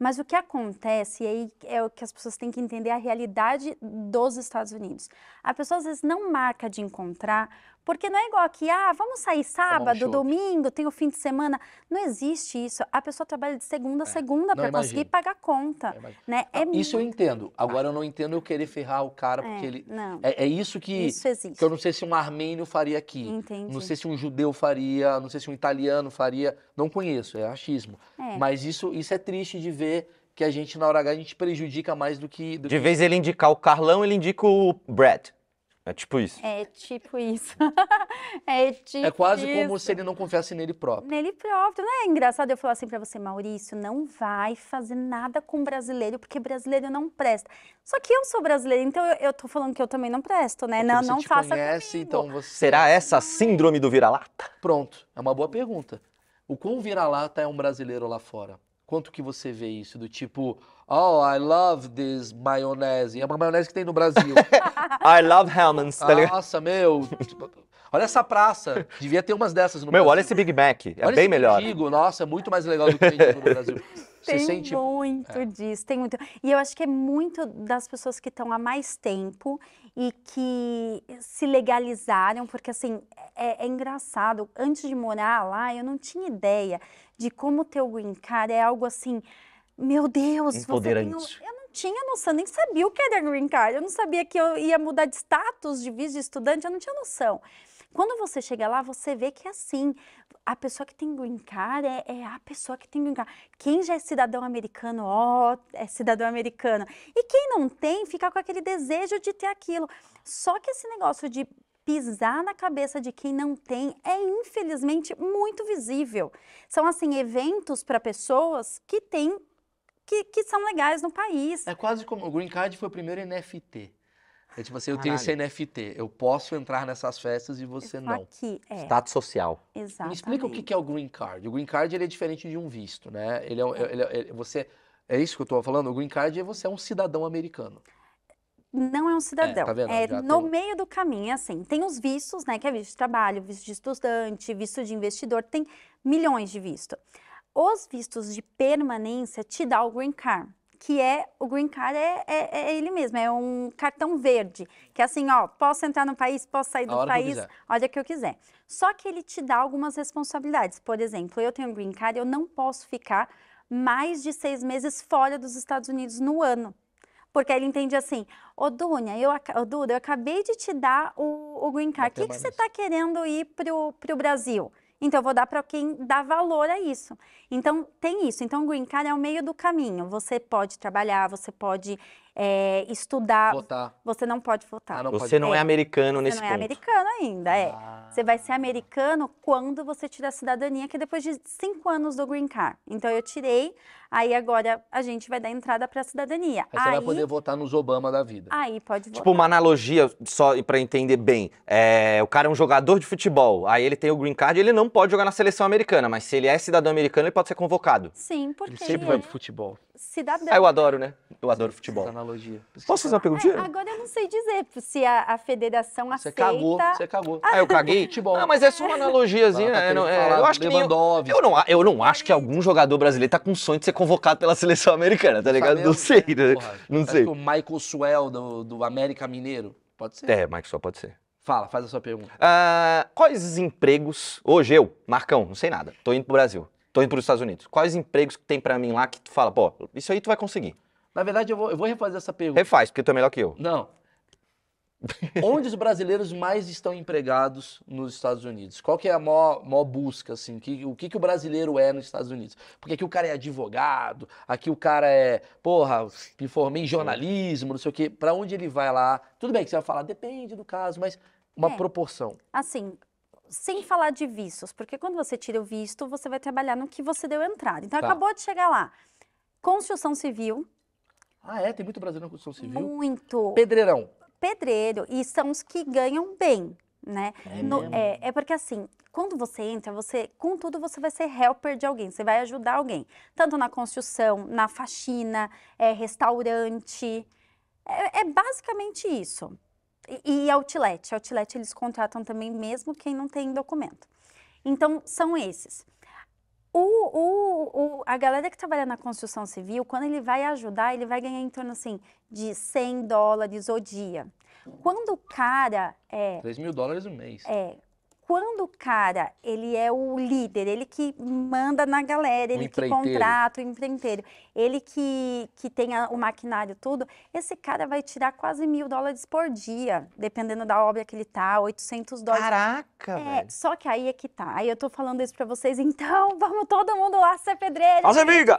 Mas o que acontece, e aí é o que as pessoas têm que entender, a realidade dos Estados Unidos. A pessoa às vezes não marca de encontrar, porque não é igual aqui, ah, vamos sair sábado, um domingo, tem o fim de semana. Não existe isso. A pessoa trabalha de segunda a é. segunda para conseguir pagar conta. Né? É não, isso eu entendo. Agora eu não entendo eu querer ferrar o cara, porque é, ele... Não. É, é isso, que, isso que eu não sei se um armênio faria aqui. Entendi. Não sei se um judeu faria, não sei se um italiano faria. Não conheço, é achismo. É. Mas isso, isso é triste de ver. Que a gente, na hora H, a gente prejudica mais do que... Do de que... vez ele indicar o Carlão, ele indica o Brad. É tipo isso. É tipo isso. é tipo É quase isso. Como se ele não confiasse nele próprio. Nele próprio. Não é engraçado eu falar assim pra você, Maurício, não vai fazer nada com brasileiro, porque brasileiro não presta. Só que eu sou brasileira, então eu, eu tô falando que eu também não presto, né? Porque não, você não te faça conhece, comigo. Então você... Será essa síndrome do vira-lata? Pronto. É uma boa pergunta. O quão vira-lata é um brasileiro lá fora? Quanto que você vê isso? Do tipo, oh, I love this maionese. É uma maionese que tem no Brasil. I love Hellmann's. Tá ligado? Nossa, meu. Tipo, olha essa praça. Devia ter umas dessas no meu, Brasil. Meu, olha esse Big Mac. É olha bem esse melhor. Antigo. Nossa, é muito mais legal do que vendido no Brasil. Tem sente... muito é. disso, tem muito. E eu acho que é muito das pessoas que estão há mais tempo e que se legalizaram, porque assim, é, é engraçado. Antes de morar lá, eu não tinha ideia de como ter o Green Card é algo assim, meu Deus, empoderante. Você tem um... Eu não tinha noção, nem sabia o que era Green Card, eu não sabia que eu ia mudar de status de visto de estudante, eu não tinha noção. Quando você chega lá, você vê que é assim. A pessoa que tem Green Card é, é a pessoa que tem Green Card. Quem já é cidadão americano, ó, é cidadão americano. E quem não tem, fica com aquele desejo de ter aquilo. Só que esse negócio de pisar na cabeça de quem não tem é, infelizmente, muito visível. São, assim, eventos para pessoas que têm, que, que são legais no país. É quase como o Green Card foi o primeiro N F T. É tipo assim, eu Caralho. tenho esse N F T, eu posso entrar nessas festas e você não. Aqui, é. Status social. Exato. Me explica o que é o Green Card. O Green Card, ele é diferente de um visto, né? Ele é, ele é, ele é, você, é isso que eu tô falando? O Green Card é você é um cidadão americano. Não é um cidadão. É, tá vendo? É no tem... meio do caminho, assim. Tem os vistos, né? Que é visto de trabalho, visto de estudante, visto de investidor. Tem milhões de vistos. Os vistos de permanência te dá o Green Card. Que é, o Green Card é, é, é ele mesmo, é um cartão verde. Que é assim, ó, posso entrar no país, posso sair do país, a hora que eu quiser. Só que ele te dá algumas responsabilidades. Por exemplo, eu tenho um Green Card, eu não posso ficar mais de seis meses fora dos Estados Unidos no ano. Porque ele entende assim, ô Duda, eu, ô Duda, eu acabei de te dar o, o Green Card, o que, que você está querendo ir pro, pro Brasil? Então, eu vou dar para quem dá valor a isso. Então, tem isso. Então, o Green Card é o meio do caminho. Você pode trabalhar, você pode é, estudar. Votar. Você não pode votar. Ah, não você pode. não é, é americano você nesse ponto. Você não é americano ainda, é. Ah. Você vai ser americano quando você tirar a cidadania, que é depois de cinco anos do Green Card. Então, eu tirei, aí agora a gente vai dar entrada para a cidadania. Aí você aí, vai poder votar nos Obama da vida. Aí pode votar. Tipo, uma analogia, só para entender bem. É, o cara é um jogador de futebol, aí ele tem o Green Card e ele não pode jogar na seleção americana, mas se ele é cidadão americano, ele pode ser convocado. Sim, porque... Ele sempre vai é... pro futebol. Cidadão. Ah, eu adoro, né? Eu adoro Sim, futebol. Analogia. Posso fazer uma perguntinha? É, agora eu não sei dizer se a, a federação você aceita... Você cagou, você cagou. Ah, eu caguei? Futebol. Ah, mas é só uma analogiazinha. Tá, tá, né? é, eu, acho que nem, eu, não, eu não acho que algum jogador brasileiro tá com sonho de ser convocado pela seleção americana, tá ligado? Tá mesmo, não sei, né? Porra, não sei. O Michael Swell, do, do América Mineiro, pode ser? É, Michael Swell pode ser. Fala, faz a sua pergunta. Uh, quais empregos, hoje eu, Marcão, não sei nada, tô indo pro Brasil, tô indo pros Estados Unidos, quais empregos que tem pra mim lá que tu fala, pô, isso aí tu vai conseguir? Na verdade, eu vou, eu vou refazer essa pergunta. Refaz, porque tu é melhor que eu. Não. Onde os brasileiros mais estão empregados nos Estados Unidos? Qual que é a maior, maior busca, assim? Que, o que, que o brasileiro é nos Estados Unidos? Porque aqui o cara é advogado, aqui o cara é... Porra, me formei em jornalismo, não sei o quê. Pra onde ele vai lá? Tudo bem que você vai falar, depende do caso, mas uma é, proporção. Assim, sem falar de vistos, porque quando você tira o visto, você vai trabalhar no que você deu entrada. Então, tá. Acabou de chegar lá. Construção civil. Ah, é? Tem muito brasileiro na construção civil? Muito. Pedreirão. Pedreiro, e são os que ganham bem, né? É, no, é, é porque assim, quando você entra, você, contudo, você vai ser helper de alguém, você vai ajudar alguém. Tanto na construção, na faxina, é, restaurante, é, é basicamente isso. E, e outlet, outlet eles contratam também mesmo quem não tem documento. Então, são esses. O, o, o, a galera que trabalha na construção civil, quando ele vai ajudar, ele vai ganhar em torno, assim, de cem dólares o dia. Quando o cara é... três mil dólares o mês. É. Quando o cara, ele é o líder, ele que manda na galera, ele que contrata, o empreiteiro, ele que, que tem a, o maquinário, tudo, esse cara vai tirar quase mil dólares por dia, dependendo da obra que ele tá, oitocentos dólares. Caraca, é, velho. Só que aí é que tá. Aí eu tô falando isso pra vocês, então vamos todo mundo lá ser pedreiro. Nossa, amiga!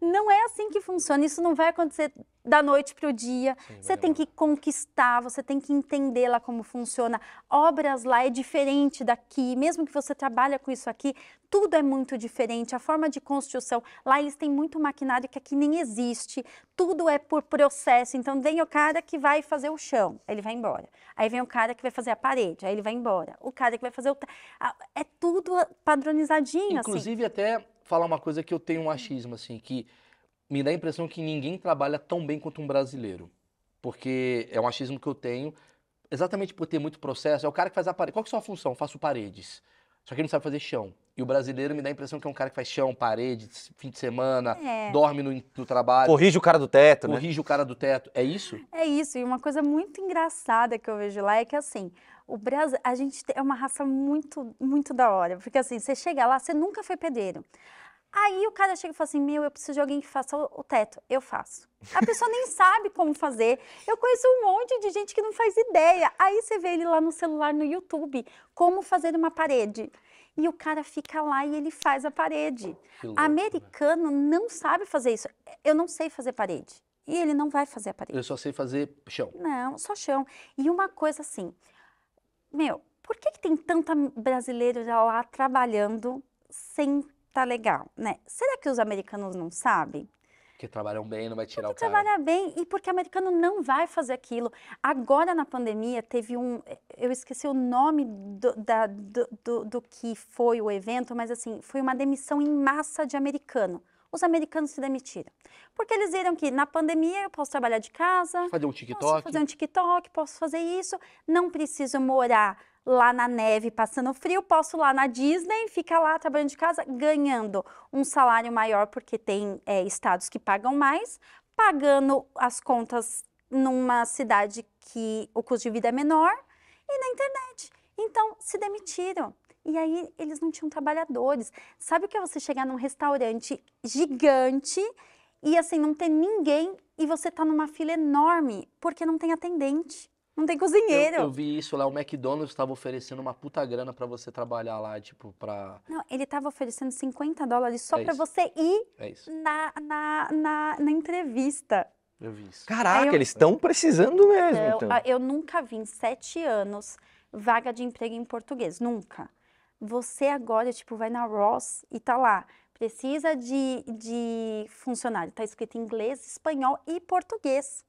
Não é assim que funciona, isso não vai acontecer da noite pro dia. Sim, você tem que conquistar, você tem que entender lá como funciona. Obras lá é diferente daqui, mesmo que você trabalha com isso aqui, tudo é muito diferente. A forma de construção, lá eles têm muito maquinário que aqui nem existe, tudo é por processo. Então, vem o cara que vai fazer o chão, ele vai embora. Aí vem o cara que vai fazer a parede, aí ele vai embora. O cara que vai fazer o... É tudo padronizadinho, inclusive, assim. Até... falar uma coisa que eu tenho um achismo, assim, que me dá a impressão que ninguém trabalha tão bem quanto um brasileiro. Porque é um achismo que eu tenho, exatamente por ter muito processo, é o cara que faz a parede. Qual que é a sua função? Eu faço paredes. Só que ele não sabe fazer chão. E o brasileiro me dá a impressão que é um cara que faz chão, parede, fim de semana, é. dorme no, no trabalho. Corrige o cara do teto, né? Corrige o cara do teto. É isso? É isso. E uma coisa muito engraçada que eu vejo lá é que, assim... O Brasil, a gente é uma raça muito, muito da hora, porque assim, você chega lá, você nunca foi pedreiro. Aí o cara chega e fala assim, meu, eu preciso de alguém que faça o teto. Eu faço. A pessoa nem sabe como fazer. Eu conheço um monte de gente que não faz ideia. Aí você vê ele lá no celular, no YouTube, como fazer uma parede. E o cara fica lá e ele faz a parede. Louco, americano, né? Não sabe fazer isso. Eu não sei fazer parede. E ele não vai fazer a parede. Eu só sei fazer chão. Não, só chão. E uma coisa assim... Meu, por que, que tem tanta brasileiro já lá trabalhando sem tá legal, né? Será que os americanos não sabem? Porque trabalham bem, não vai tirar porque o cara. Trabalha bem e porque o americano não vai fazer aquilo. Agora, na pandemia, teve um... Eu esqueci o nome do, da, do, do, do que foi o evento, mas assim, foi uma demissão em massa de americano. Os americanos se demitiram. Porque eles viram que na pandemia eu posso trabalhar de casa, fazer um TikTok. Posso fazer um TikTok, posso fazer isso, não preciso morar lá na neve passando frio, posso ir lá na Disney, ficar lá trabalhando de casa, ganhando um salário maior, porque tem é, estados que pagam mais, pagando as contas numa cidade que o custo de vida é menor e na internet. Então, se demitiram. E aí, eles não tinham trabalhadores. Sabe o que é você chegar num restaurante gigante e, assim, não ter ninguém e você tá numa fila enorme porque não tem atendente, não tem cozinheiro. Eu, eu vi isso lá, o McDonald's tava oferecendo uma puta grana pra você trabalhar lá, tipo, pra... Não, ele tava oferecendo cinquenta dólares só é pra isso. você ir é isso. Na, na, na, na entrevista. Eu vi isso. Caraca, eu... eles estão precisando mesmo, eu, então. Eu nunca vi em sete anos vaga de emprego em português, nunca. Você agora, tipo, vai na Ross e tá lá, precisa de, de funcionário. Tá escrito em inglês, espanhol e português.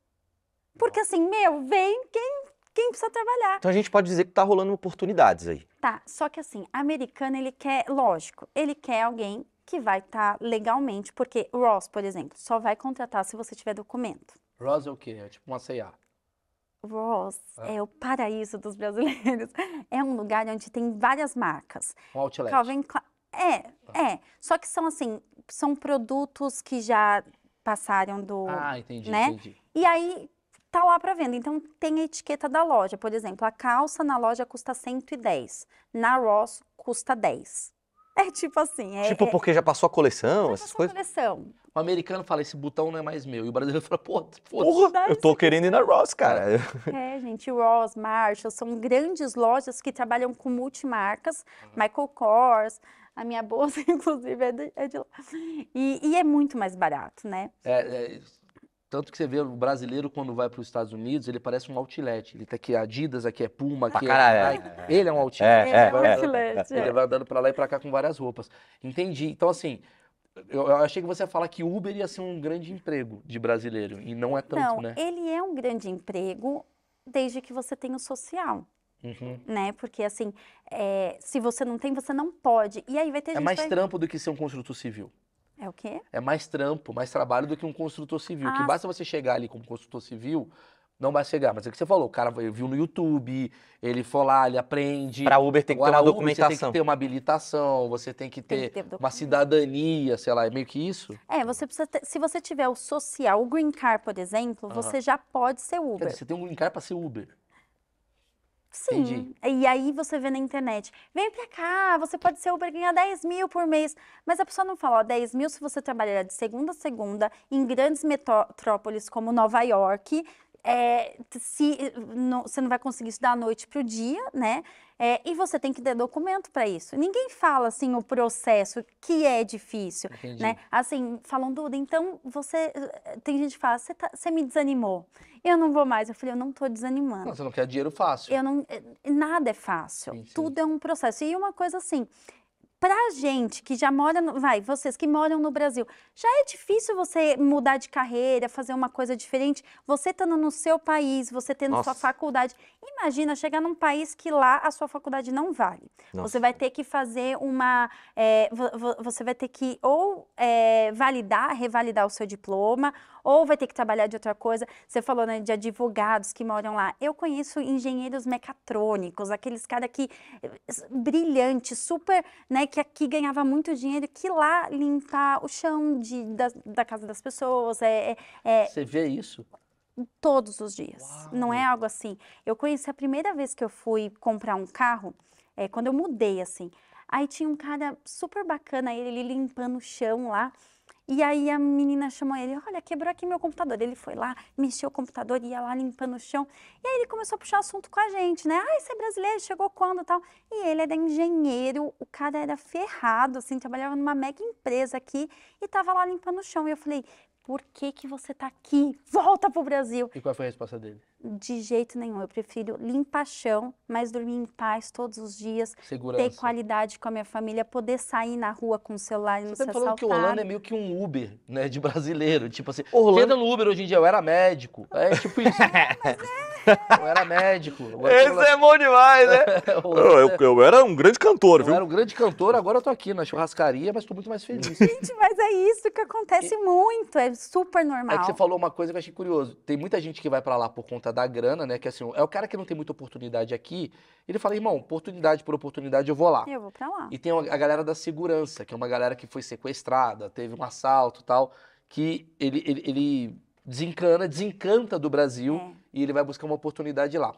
Porque assim, meu, vem quem, quem precisa trabalhar. Então a gente pode dizer que tá rolando oportunidades aí. Tá, só que assim, americano, ele quer, lógico, ele quer alguém que vai estar tá legalmente, porque Ross, por exemplo, só vai contratar se você tiver documento. Ross é o quê? É tipo uma C e A. Ross é. é o paraíso dos brasileiros. É um lugar onde tem várias marcas. Um outlet. Calvin Klein. É, ah. é. Só que são assim, são produtos que já passaram do... Ah, entendi, né? entendi. E aí, tá lá pra venda. Então, tem a etiqueta da loja. Por exemplo, a calça na loja custa cento e dez. Na Ross, custa dez. É tipo assim. É, tipo é, porque já passou a coleção, já essas passou coisas? Coleção. O americano fala, esse botão não é mais meu. E o brasileiro fala, pô, porra, eu tô querendo ir na Ross, cara. É, gente, Ross, Marshall, são grandes lojas que trabalham com multimarcas. Uhum. Michael Kors, a minha bolsa, inclusive, é de, é de lá. E, e é muito mais barato, né? É, é, tanto que você vê o brasileiro, quando vai para os Estados Unidos, ele parece um outlet. Ele tá aqui, Adidas, aqui é Puma, aqui ah, é... é... Ele é um outlet. É, é, ele, vai é, andando, é. ele vai andando pra lá e pra cá com várias roupas. Entendi. Então, assim... Eu, eu achei que você ia falar que Uber ia ser um grande emprego de brasileiro, e não é tanto, não, né? Não, ele é um grande emprego desde que você tenha o social, uhum. né? Porque, assim, é, se você não tem, você não pode. E aí vai ter é gente... É mais vai... trampo do que ser um construtor civil. É o quê? É mais trampo, mais trabalho do que um construtor civil. Ah. Que basta você chegar ali como construtor civil... Não vai chegar, mas é o que você falou, o cara viu no YouTube, ele foi lá, ele aprende. Para Uber tem que ter uma documentação. Você tem que ter uma habilitação, você tem que ter, tem que ter uma cidadania, sei lá, é meio que isso? É, você precisa ter, se você tiver o social, o Green Card, por exemplo, uhum. você já pode ser Uber. Quer dizer, você tem um Green Card para ser Uber. Sim, entendi. E aí você vê na internet, vem pra cá, você pode ser Uber, ganhar dez mil por mês. Mas a pessoa não fala, ó, dez mil se você trabalhar de segunda a segunda em grandes metrópoles como Nova York... É, se, não, você não vai conseguir estudar à noite para o dia, né? É, e você tem que ter documento para isso. Ninguém fala, assim, o processo, que é difícil, entendi. Né? Assim, falam, Duda, então você... Tem gente que fala, você tá, me desanimou, eu não vou mais. Eu falei, eu não tô desanimando. Não, você não quer dinheiro fácil. Eu não, nada é fácil, sim, sim. Tudo é um processo. E uma coisa assim... Pra gente que já mora, no, vai, vocês que moram no Brasil, já é difícil você mudar de carreira, fazer uma coisa diferente, você estando no seu país, você tendo Nossa. Sua faculdade. Imagina chegar num país que lá a sua faculdade não vale. Nossa. Você vai ter que fazer uma, é, você vai ter que ou é, validar, revalidar o seu diploma, ou vai ter que trabalhar de outra coisa. Você falou, né, de advogados que moram lá. Eu conheço engenheiros mecatrônicos, aqueles caras que, brilhantes, super, né, que aqui ganhava muito dinheiro, que lá limpa o chão de, da, da casa das pessoas. É, é, você vê isso? Todos os dias. Uau. Não é algo assim. Eu conheci a primeira vez que eu fui comprar um carro, é, quando eu mudei, assim. Aí tinha um cara super bacana, ele, ele limpando o chão lá. E aí a menina chamou ele, olha, quebrou aqui meu computador. Ele foi lá, mexeu o computador, ia lá limpando o chão. E aí ele começou a puxar assunto com a gente, né? Ah, você é brasileiro, chegou quando e tal? E ele era engenheiro, o cara era ferrado, assim, trabalhava numa mega empresa aqui e tava lá limpando o chão. E eu falei, por que que você tá aqui? Volta pro Brasil! E qual foi a resposta dele? De jeito nenhum, eu prefiro limpar chão, mas dormir em paz todos os dias, segurança. Ter qualidade com a minha família, poder sair na rua com o celular e não ser assaltado. Você tá falando que o Orlando é meio que um Uber, né, de brasileiro, tipo assim, Orlando... quem anda no Uber hoje em dia, eu era médico, é tipo isso. É, mas é. Eu era médico. Esse eu... é bom demais, né? eu, eu era um grande cantor, eu viu? Eu era um grande cantor, agora eu tô aqui na churrascaria, mas tô muito mais feliz. Gente, mas é isso que acontece e... muito, é super normal. É que você falou uma coisa que eu achei curioso, tem muita gente que vai pra lá por conta da grana, né, que assim, é o cara que não tem muita oportunidade aqui, ele fala, irmão, oportunidade por oportunidade, eu vou lá. Eu vou pra lá. E tem a galera da segurança, que é uma galera que foi sequestrada, teve um assalto e tal, que ele, ele, ele desencana, desencanta do Brasil é. E ele vai buscar uma oportunidade lá.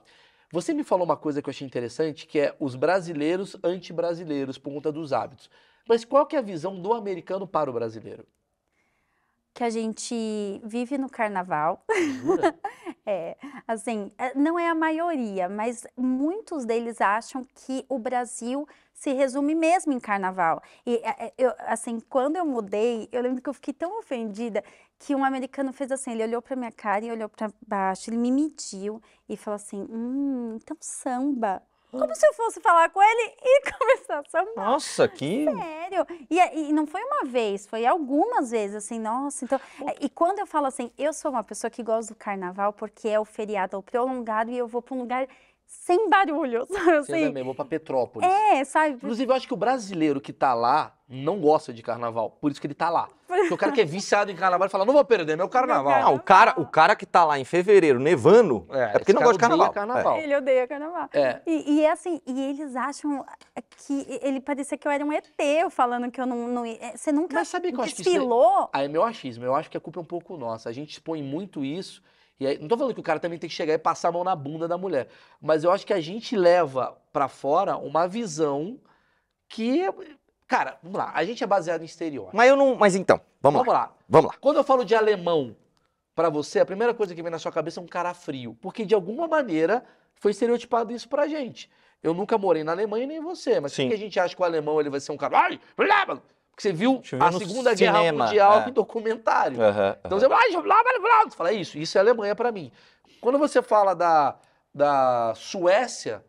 Você me falou uma coisa que eu achei interessante, que é os brasileiros anti-brasileiros por conta dos hábitos. Mas qual que é a visão do americano para o brasileiro? Que a gente vive no carnaval. Jura? É, assim, não é a maioria, mas muitos deles acham que o Brasil se resume mesmo em carnaval. E, eu, assim, quando eu mudei, eu lembro que eu fiquei tão ofendida que um americano fez assim, ele olhou pra minha cara e olhou pra baixo, ele me mediu e falou assim, hum, então samba. Como se eu fosse falar com ele e começar a sambar. Nossa, que... Sério. E, e não foi uma vez, foi algumas vezes, assim, nossa, então... E quando eu falo assim, eu sou uma pessoa que gosta do carnaval porque é o feriado prolongado e eu vou pra um lugar sem barulho, sabe? Assim, eu também, vou pra Petrópolis. É, sabe? Inclusive, eu acho que o brasileiro que tá lá não gosta de carnaval, por isso que ele tá lá. Porque o cara que é viciado em carnaval fala, não vou perder meu carnaval. Meu carnaval. Não, o cara, o cara que tá lá em fevereiro nevando é, é porque não gosta de carnaval. carnaval. É. Ele odeia carnaval. É. E, e assim, e eles acham que ele parecia que eu era um E T falando que eu não, não você nunca Mas sabe que eu desfilou. Aí é meu achismo, eu acho que a culpa é um pouco nossa. A gente expõe muito isso. E aí, não tô falando que o cara também tem que chegar e passar a mão na bunda da mulher, mas eu acho que a gente leva pra fora uma visão que Cara, vamos lá. A gente é baseado em estereótipo. Mas eu não... Mas então, vamos, vamos lá. lá. Vamos lá. Quando eu falo de alemão pra você, a primeira coisa que vem na sua cabeça é um cara frio. Porque, de alguma maneira, foi estereotipado isso pra gente. Eu nunca morei na Alemanha, nem você. Mas por que a gente acha que o alemão ele vai ser um cara... Ai, blá, blá. Porque você viu a Segunda Guerra Mundial em documentário. Uhum, uhum. Então você blá, blá, blá, blá. Você fala, isso, isso é Alemanha pra mim. Quando você fala da, da Suécia...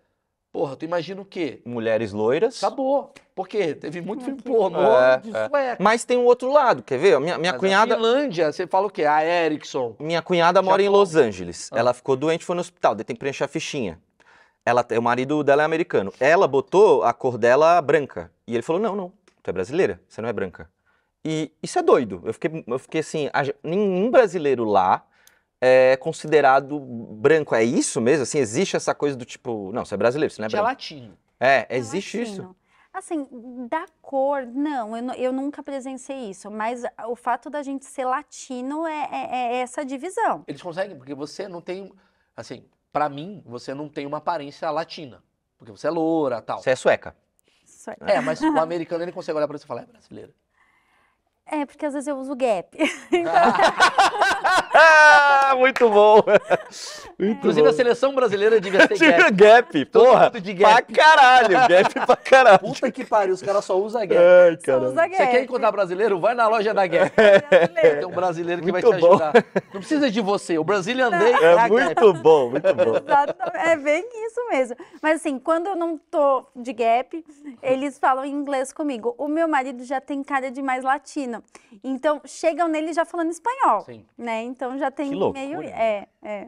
Porra, tu imagina o quê? Mulheres loiras. Acabou. Porque teve muito filme pornô é, de é. sueca. Mas tem um outro lado, quer ver? Minha, minha cunhada... Na Finlândia, você fala o quê? A Ericsson. Minha cunhada mora em Los Angeles. Ah. Ela ficou doente, foi no hospital, daí tem que preencher a fichinha. Ela, o marido dela é americano. Ela botou a cor dela branca. E ele falou, não, não, tu é brasileira, você não é branca. E isso é doido. Eu fiquei, eu fiquei assim, a, nenhum brasileiro lá... é considerado branco. É isso mesmo? Assim, existe essa coisa do tipo... Não, você é brasileiro, você não é branco. É latino. É, existe isso? Assim, da cor, não, eu, eu nunca presenciei isso. Mas o fato da gente ser latino é, é, é essa divisão. Eles conseguem, porque você não tem... Assim, pra mim, você não tem uma aparência latina. Porque você é loura e tal. Você é sueca. Sueca. É, mas o americano, ele consegue olhar pra você e falar, é brasileiro. É, porque às vezes eu uso Gap. Então... Muito bom! Muito Inclusive bom. A seleção brasileira devia ter Gap. Gap, porra! De Gap. Pra caralho! Gap pra caralho! Puta que pariu, os caras só usam Gap. Ai, só usa Gap. Você quer encontrar brasileiro? Vai na loja da Gap. É. Tem um brasileiro que muito vai te ajudar. Bom. Não precisa de você, o Brazilian Day é, é a muito Gap. Bom, muito bom. É bem isso mesmo. Mas assim, quando eu não tô de Gap, eles falam em inglês comigo. O meu marido já tem cara de mais latino. Então, chegam nele já falando espanhol, sim, né? Então, já tem meio... É, é.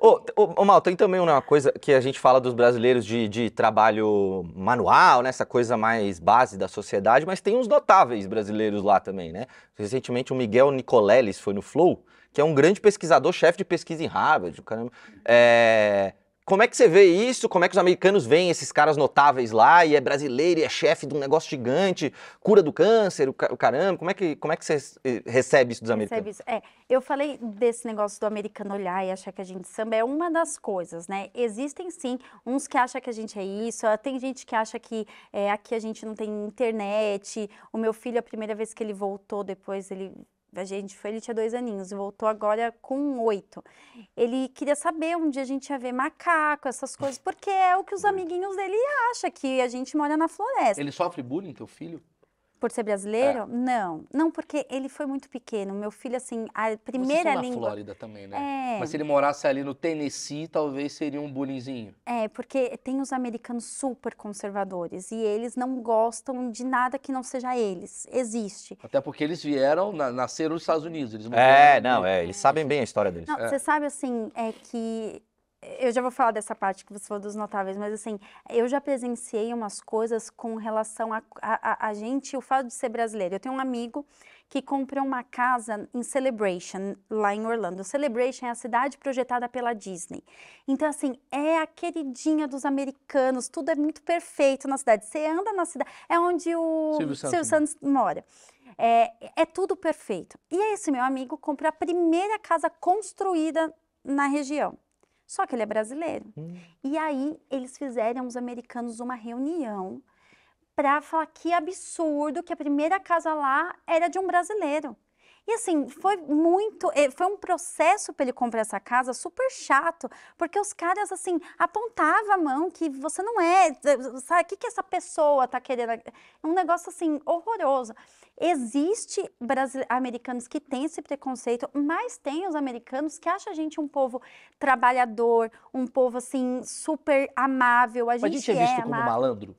Ô, ô, ô, Mal, tem também uma coisa que a gente fala dos brasileiros de, de trabalho manual, né? Essa coisa mais base da sociedade, mas tem uns notáveis brasileiros lá também, né? Recentemente, o Miguel Nicoleles foi no Flow, que é um grande pesquisador, chefe de pesquisa em Harvard, caramba. É... Como é que você vê isso? Como é que os americanos veem esses caras notáveis lá? E é brasileiro, e é chefe de um negócio gigante, cura do câncer, o caramba. Como é que, como é que você recebe isso dos americanos? Recebe isso. É, eu falei desse negócio do americano olhar e achar que a gente samba. É uma das coisas, né? Existem, sim, uns que acham que a gente é isso. Tem gente que acha que é, aqui a gente não tem internet. O meu filho, a primeira vez que ele voltou, depois ele... A gente foi, ele tinha dois aninhos e voltou agora com oito. Ele queria saber onde a gente ia ver macaco, essas coisas, porque é o que os amiguinhos dele acham, que a gente mora na floresta. Ele sofre bullying, teu filho? Por ser brasileiro? É. Não. Não, porque ele foi muito pequeno. Meu filho, assim, a primeira língua... Vocês estão na Flórida também, né? É. Mas se ele morasse ali no Tennessee, talvez seria um bullyingzinho. É, porque tem os americanos super conservadores e eles não gostam de nada que não seja eles. Existe. Até porque eles vieram, na, nasceram nos Estados Unidos. Eles é, não, é, eles sabem bem a história deles. Não, é. Você sabe, assim, é que... Eu já vou falar dessa parte que você falou dos notáveis, mas assim, eu já presenciei umas coisas com relação a, a, a gente, o fato de ser brasileiro. Eu tenho um amigo que comprou uma casa em Celebration, lá em Orlando. Celebration é a cidade projetada pela Disney. Então, assim, é a queridinha dos americanos, tudo é muito perfeito na cidade. Você anda na cidade, é onde o Silvio Santos, Silvio Santos mora. É, é tudo perfeito. E é esse meu amigo comprou a primeira casa construída na região. Só que ele é brasileiro. Hum. E aí, eles fizeram, os americanos, uma reunião para falar que absurdo que a primeira casa lá era de um brasileiro. E assim, foi muito... Foi um processo para ele comprar essa casa super chato, porque os caras, assim, apontavam a mão que você não é... Sabe, o que, que essa pessoa tá querendo? Um negócio, assim, horroroso. Existe americanos que têm esse preconceito, mas tem os americanos que acham a gente um povo trabalhador, um povo, assim, super amável. A gente, mas a gente é visto é como malandro?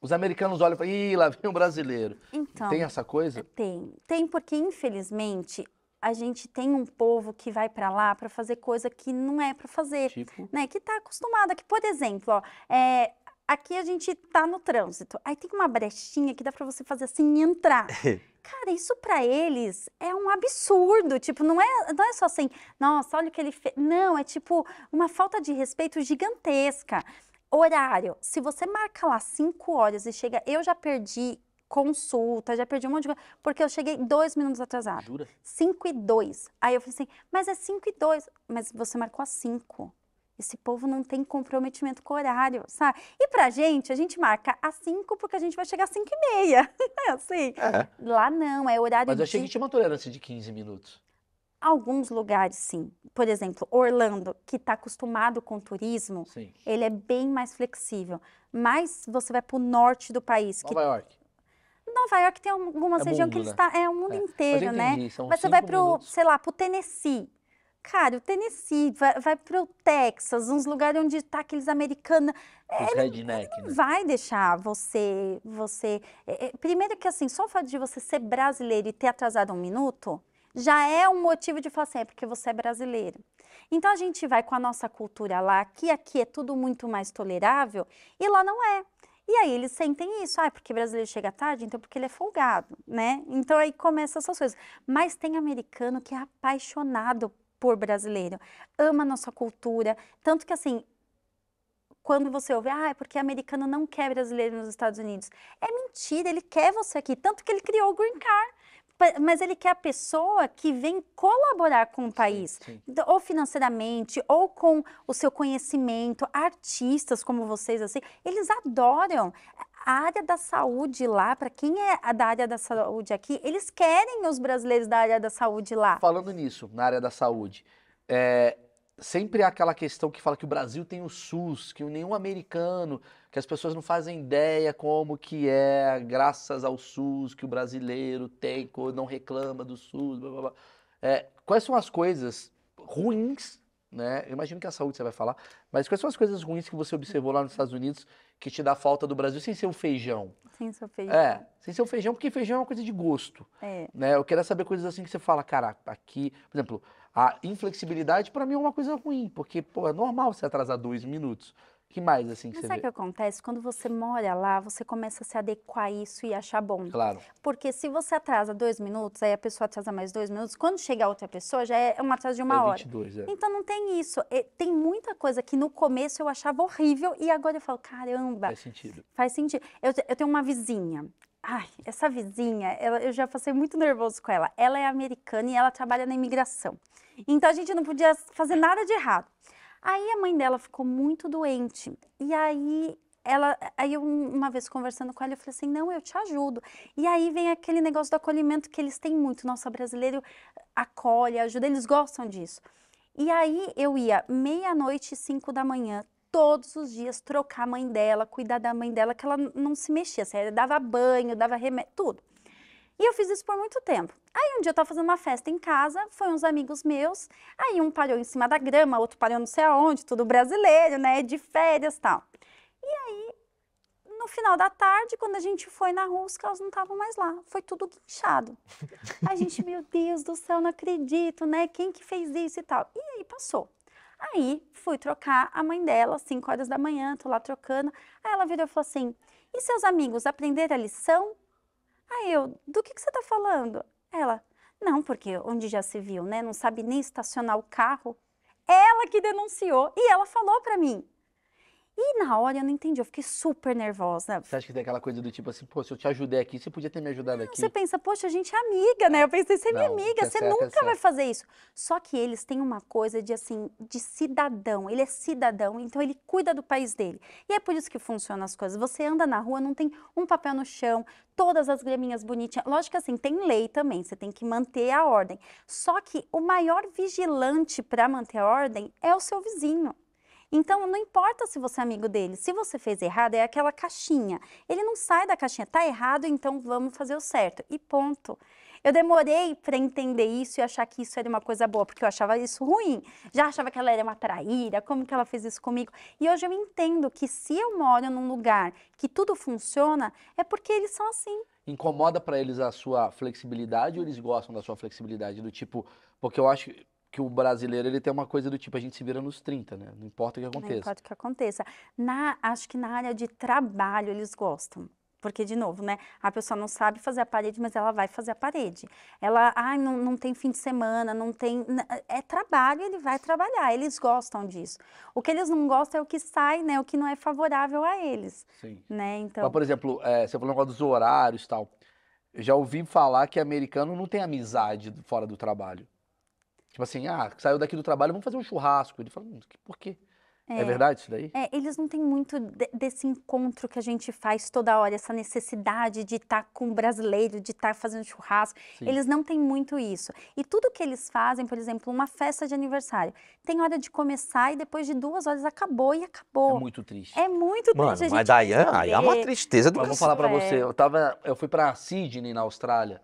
Os americanos olham e falam, ih, lá vem um brasileiro. Então, tem essa coisa? Tem. Tem porque, infelizmente, a gente tem um povo que vai para lá para fazer coisa que não é para fazer. Tipo? Né? Que tá acostumado. Que, por exemplo, ó, é, aqui a gente tá no trânsito. Aí tem uma brechinha que dá para você fazer assim e entrar. Cara, isso para eles é um absurdo. Tipo, não é, não é só assim, nossa, olha o que ele fez. Não, é tipo uma falta de respeito gigantesca. Horário, se você marca lá cinco horas e chega, eu já perdi consulta, já perdi um monte de coisa, porque eu cheguei dois minutos atrasado. Jura? cinco e dois. Aí eu falei assim, mas é cinco e dois, mas você marcou a cinco. Esse povo não tem comprometimento com o horário, sabe? E pra gente, a gente marca às cinco porque a gente vai chegar às cinco e meia. É assim. É. Lá não, é horário de... Mas eu achei que tinha uma tolerância de quinze minutos. Alguns lugares, sim. Por exemplo, Orlando, que está acostumado com turismo, sim, ele é bem mais flexível. Mas você vai para o norte do país. Nova que... York. Nova York tem algumas é regiões mundo, que ele né? está... É o mundo é. inteiro, entendi, né? Mas você vai para o, sei lá, para o Tennessee. Cara, o Tennessee, vai, vai pro Texas, uns lugares onde tá aqueles americanos... Os redneck, não né? vai deixar você... você é, é, primeiro que assim, só o fato de você ser brasileiro e ter atrasado um minuto, já é um motivo de falar assim, é porque você é brasileiro. Então a gente vai com a nossa cultura lá, que aqui é tudo muito mais tolerável, e lá não é. E aí eles sentem isso, ah, porque brasileiro chega tarde, então porque ele é folgado, né? Então aí começam essas coisas. Mas tem americano que é apaixonado por brasileiro, ama a nossa cultura, tanto que assim, quando você ouve, ah, é porque americano não quer brasileiro nos Estados Unidos, é mentira, ele quer você aqui, tanto que ele criou o Green Card, mas ele quer a pessoa que vem colaborar com o país, sim, sim, ou financeiramente, ou com o seu conhecimento, artistas como vocês, assim, eles adoram. A área da saúde lá, para quem é da área da saúde aqui, eles querem os brasileiros da área da saúde lá. Falando nisso, na área da saúde, é, sempre há aquela questão que fala que o Brasil tem o SUS, que nenhum americano, que as pessoas não fazem ideia como que é graças ao SUS, que o brasileiro tem, não reclama do SUS, blá, blá, blá. É, quais são as coisas ruins, né? Eu imagino que a saúde você vai falar, mas quais são as coisas ruins que você observou lá nos Estados Unidos que te dá falta do Brasil, sem ser o feijão. Sem ser o feijão. É, sem ser o feijão, porque feijão é uma coisa de gosto. É. Né? Eu quero saber coisas assim que você fala, cara, aqui... Por exemplo, a inflexibilidade, para mim, é uma coisa ruim, porque, pô, é normal você atrasar dois minutos. Que mais, assim, que Mas você sabe o que acontece? Quando você mora lá, você começa a se adequar a isso e achar bom. Claro. Porque se você atrasa dois minutos, aí a pessoa atrasa mais dois minutos, quando chega a outra pessoa, já é um atraso de uma hora. É vinte e dois, é. Então não tem isso. Tem muita coisa que no começo eu achava horrível e agora eu falo, caramba. Faz sentido. Faz sentido. Eu, eu tenho uma vizinha. Ai, essa vizinha, ela, eu já passei muito nervoso com ela. Ela é americana e ela trabalha na imigração. Então a gente não podia fazer nada de errado. Aí a mãe dela ficou muito doente, e aí, ela, aí eu, uma vez conversando com ela, eu falei assim, não, eu te ajudo. E aí vem aquele negócio do acolhimento que eles têm muito, nosso brasileiro acolhe, ajuda, eles gostam disso. E aí eu ia meia-noite e cinco da manhã, todos os dias, trocar a mãe dela, cuidar da mãe dela, que ela não se mexia, assim, ela dava banho, dava remédio, tudo. E eu fiz isso por muito tempo. Aí um dia eu tava fazendo uma festa em casa, foram uns amigos meus, aí um parou em cima da grama, outro parou não sei aonde, tudo brasileiro, né, de férias e tal. E aí, no final da tarde, quando a gente foi na rua, os carros não estavam mais lá, foi tudo guinchado. A gente, meu Deus do céu, não acredito, né, quem que fez isso e tal. E aí passou. Aí fui trocar a mãe dela, cinco horas da manhã, tô lá trocando, aí ela virou e falou assim, e seus amigos aprenderam a lição? Aí eu, do que, que você tá falando? Ela, não, porque onde já se viu, né? Não sabe nem estacionar o carro. Ela que denunciou e ela falou pra mim. E na hora eu não entendi, eu fiquei super nervosa. Você acha que tem aquela coisa do tipo assim, pô, se eu te ajudei aqui, você podia ter me ajudado não, aqui? Você pensa, poxa, a gente é amiga, né? Eu pensei, você é minha não, amiga, é você certo, nunca é vai fazer isso. Só que eles têm uma coisa de assim, de cidadão. Ele é cidadão, então ele cuida do país dele. E é por isso que funcionam as coisas. Você anda na rua, não tem um papel no chão, todas as graminhas bonitinhas. Lógico que assim, tem lei também, você tem que manter a ordem. Só que o maior vigilante para manter a ordem é o seu vizinho. Então, não importa se você é amigo dele, se você fez errado, é aquela caixinha. Ele não sai da caixinha, tá errado, então vamos fazer o certo. E ponto. Eu demorei para entender isso e achar que isso era uma coisa boa, porque eu achava isso ruim. Já achava que ela era uma traíra, como que ela fez isso comigo? E hoje eu entendo que se eu moro num lugar que tudo funciona, é porque eles são assim. Incomoda para eles a sua flexibilidade ou eles gostam da sua flexibilidade? Do tipo, porque eu acho... que o brasileiro, ele tem uma coisa do tipo, a gente se vira nos trinta, né? Não importa o que aconteça. Não importa o que aconteça. Na, acho que na área de trabalho eles gostam. Porque, de novo, né? A pessoa não sabe fazer a parede, mas ela vai fazer a parede. Ela, ai, ah, não, não tem fim de semana, não tem... É trabalho, ele vai trabalhar. Eles gostam disso. O que eles não gostam é o que sai, né? O que não é favorável a eles. Sim. Né? Então... Mas, por exemplo, é, você falou dos horários e tal. Eu já ouvi falar que americano não tem amizade fora do trabalho. Tipo assim, ah, saiu daqui do trabalho, vamos fazer um churrasco. Ele fala, por quê? É, é verdade isso daí? É, eles não têm muito de, desse encontro que a gente faz toda hora, essa necessidade de estar tá com o brasileiro, de estar tá fazendo churrasco. Sim. Eles não têm muito isso. E tudo que eles fazem, por exemplo, uma festa de aniversário, tem hora de começar e depois de duas horas acabou e acabou. É muito triste. É muito Mano, triste. Mano, mas Dayane, é uma tristeza do que eu vou falar pra é. você. Eu, tava, eu fui pra Sydney, na Austrália.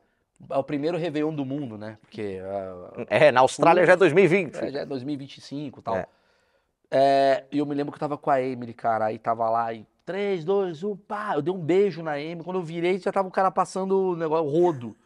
É o primeiro Réveillon do mundo, né? Porque... Uh, é, na Austrália o... já é dois mil e vinte. É, já é dois mil e vinte e cinco e tal. É. É, e eu me lembro que eu tava com a Emily, cara, aí tava lá e três, dois, um, pá, eu dei um beijo na Emily, quando eu virei já tava o cara passando o negócio, o rodo.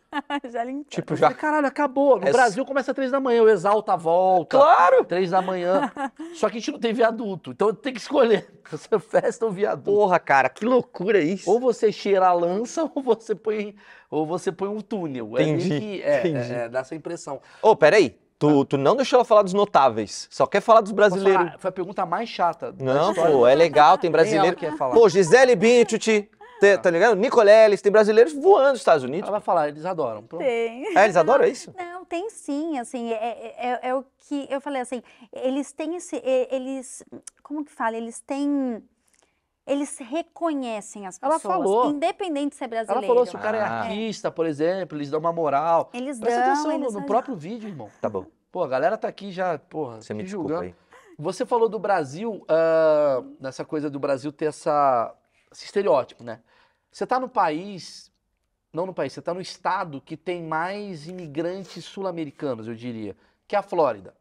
Já limpou. Tipo, já... Caralho, acabou. No é... Brasil começa três da manhã, eu exalta a volta. Claro! três da manhã. Só que a gente não tem viaduto, então tem que escolher essa festa ou viaduto. Porra, cara, que loucura isso. Ou você cheira a lança ou você põe, ou você põe um túnel. Entendi, é que, é, entendi. É, é, dá essa impressão. Ô, oh, peraí. Tu, tu não deixou ela falar dos notáveis, só quer falar dos brasileiros. Falar, foi a pergunta mais chata. Não, pô, é legal, tem brasileiro. Quer falar. Pô, Gisele Bündchen, te, tá ligado? Nicoleles, tem brasileiros voando nos Estados Unidos. Ela vai falar, eles adoram. Pronto. Tem. É, eles adoram isso? Não, tem sim, assim, é, é, é o que eu falei, assim, eles têm esse, eles, como que fala, eles têm... Eles reconhecem as pessoas, ela falou, independente de ser brasileiro. Ela falou, se o cara é artista, por exemplo, eles dão uma moral. Eles dão, presta atenção eles no, no próprio vídeo, irmão. Tá bom. Pô, a galera tá aqui já, porra, você me julgando. Desculpa aí. Você falou do Brasil, uh, nessa coisa do Brasil ter essa, esse estereótipo, né? Você tá no país, não no país, você tá no estado que tem mais imigrantes sul-americanos, eu diria, que é a Flórida.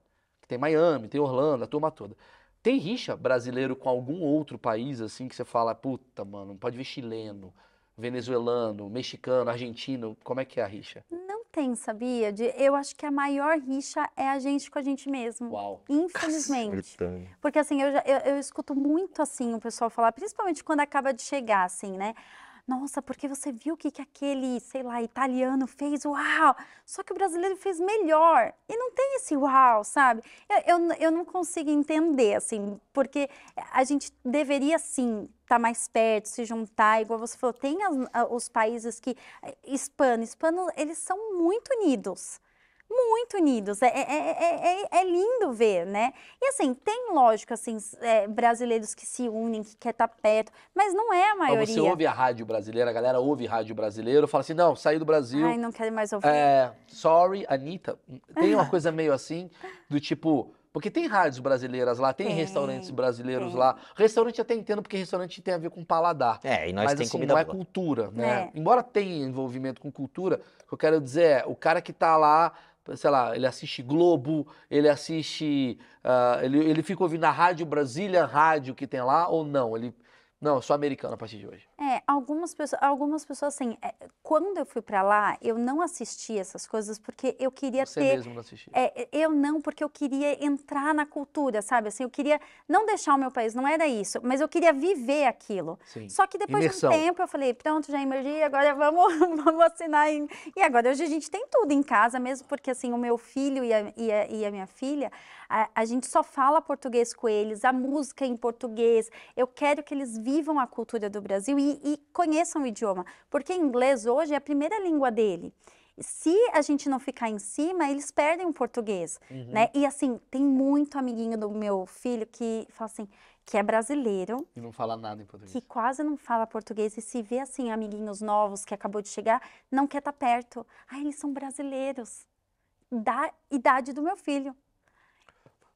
Tem Miami, tem Orlando, a turma toda. Tem rixa brasileiro com algum outro país, assim, que você fala, puta, mano, pode vir chileno, venezuelano, mexicano, argentino, como é que é a rixa? Não tem, sabia? De, eu acho que a maior rixa é a gente com a gente mesmo. Uau. Infelizmente. Caceta. Porque, assim, eu, já, eu, eu escuto muito, assim, o pessoal falar, principalmente quando acaba de chegar, assim, né? Nossa, porque você viu o que, que aquele, sei lá, italiano fez, uau! Só que o brasileiro fez melhor. E não tem esse uau, sabe? Eu, eu, eu não consigo entender, assim, porque a gente deveria, sim, estar tá mais perto, se juntar, igual você falou. Tem as, os países que... Hispano, hispano, eles são muito unidos. Muito unidos, é, é, é, é lindo ver, né? E assim, tem lógico, assim, é, brasileiros que se unem, que quer estar perto, mas não é a maioria. Mas você ouve a rádio brasileira, a galera ouve rádio brasileira, fala assim, não, saí do Brasil. Ai, não quero mais ouvir. É, sorry, Anitta. Tem uma coisa meio assim, do tipo... Porque tem rádios brasileiras lá, tem, tem restaurantes brasileiros tem. lá. Restaurante eu até entendo, porque restaurante tem a ver com paladar. É, e nós mas, tem assim, comida não é boa. Cultura, né? É. Embora tenha envolvimento com cultura, o que eu quero dizer é, o cara que tá lá... sei lá, ele assiste Globo, ele assiste, uh, ele, ele fica ouvindo a rádio Brazilian Rádio que tem lá, ou não? Ele, não, eu sou americano a partir de hoje. É, algumas pessoas, algumas pessoas assim, é, quando eu fui pra lá, eu não assisti essas coisas porque eu queria Você ter... Você mesmo não assistia? É, eu não, porque eu queria entrar na cultura, sabe? Assim, eu queria não deixar o meu país, não era isso, mas eu queria viver aquilo. Sim. Só que depois Imersão. de um tempo eu falei, pronto, já emergi, agora vamos, vamos assinar. Em... E agora, hoje a gente tem tudo em casa, mesmo porque assim, o meu filho e a, e a, e a minha filha, a, a gente só fala português com eles, a música em português, eu quero que eles vivam a cultura do Brasil e, e conheçam o idioma, porque inglês hoje é a primeira língua dele. Se a gente não ficar em cima, eles perdem o português, uhum. né? E assim, tem muito amiguinho do meu filho que fala assim, que é brasileiro. E não fala nada em português. Que quase não fala português e se vê assim, amiguinhos novos que acabou de chegar, não quer estar perto. Ah, eles são brasileiros, da idade do meu filho.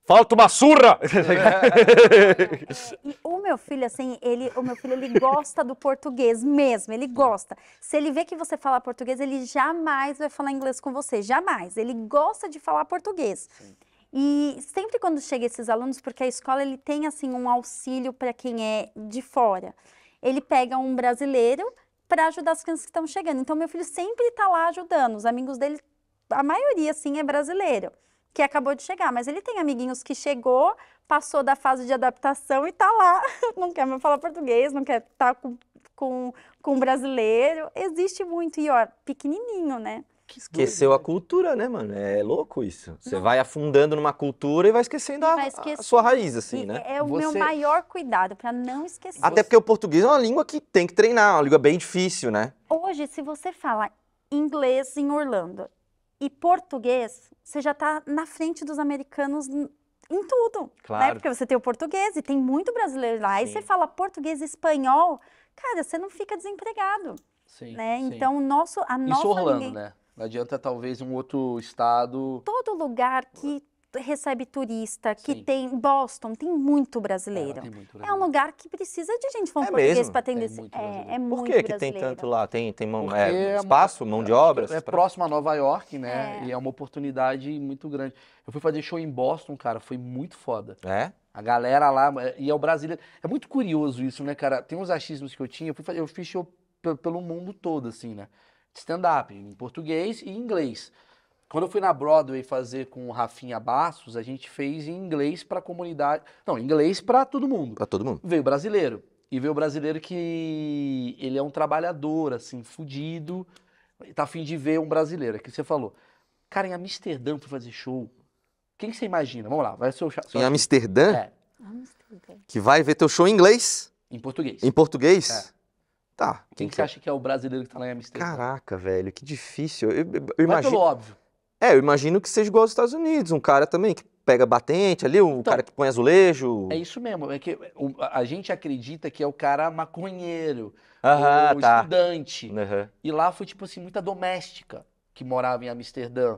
Falta uma surra! É, é, é. E o meu filho, assim, ele, o meu filho, ele gosta do português mesmo, ele gosta. Se ele vê que você fala português, ele jamais vai falar inglês com você, jamais. Ele gosta de falar português. Sim. E sempre quando chega esses alunos, porque a escola, ele tem, assim, um auxílio para quem é de fora. Ele pega um brasileiro para ajudar as crianças que estão chegando. Então, meu filho sempre está lá ajudando. Os amigos dele, a maioria, assim, é brasileiro. Que acabou de chegar, mas ele tem amiguinhos que chegou, passou da fase de adaptação e tá lá, não quer mais falar português, não quer estar com, com, com brasileiro, existe muito, e ó, pequenininho, né? Esqueceu a cultura, né, mano? É louco isso. Você vai afundando numa cultura e vai esquecendo a, a sua raiz, assim, e né? É o Você... meu maior cuidado, pra não esquecer. Até porque o português é uma língua que tem que treinar, uma língua bem difícil, né? Hoje, se você fala inglês em Orlando, e português, você já está na frente dos americanos em tudo, claro, né? Porque você tem o português e tem muito brasileiro lá. Aí você fala português e espanhol, cara, você não fica desempregado. Sim, né? Sim. Então, o nosso, a nossa... Isso Orlando, ninguém... né? Não adianta talvez um outro estado... Todo lugar que recebe turista, que sim, tem... Boston, tem muito brasileiro. É, tem muito brasileiro. É um lugar que precisa de gente com é português para atender... Tem muito brasileiro. É, é muito Por que brasileiro. que tem tanto lá? Tem, tem mão, é, espaço, mão de obras? É, é pra... próximo a Nova York, né? É. E é uma oportunidade muito grande. Eu fui fazer show em Boston, cara, foi muito foda. É? A galera lá, e é o brasileiro... É muito curioso isso, né, cara? Tem uns achismos que eu tinha, eu, fui, eu fiz show pelo mundo todo, assim, né? Stand-up, em português e em inglês. Quando eu fui na Broadway fazer com o Rafinha Bastos, a gente fez em inglês pra comunidade... Não, inglês pra todo mundo. Pra todo mundo. Veio brasileiro. E veio brasileiro que... Ele é um trabalhador, assim, fudido. Tá a fim de ver um brasileiro. É que você falou. Cara, em Amsterdã, fui fazer show. Quem que você imagina? Vamos lá, vai ser o show. Em Amsterdã? É. Amsterdã. Que vai ver teu show em inglês? Em português. Em português? É. Tá. Quem, Quem que você acha que é o brasileiro que tá lá em Amsterdã? Caraca, velho, que difícil. Eu, eu, eu imagino... pelo óbvio. É, eu imagino que seja igual aos Estados Unidos, um cara também que pega batente ali, um então, cara que põe azulejo. É isso mesmo, é que a gente acredita que é o cara maconheiro, ah, o tá. estudante. Uhum. E lá foi, tipo assim, muita doméstica que morava em Amsterdã.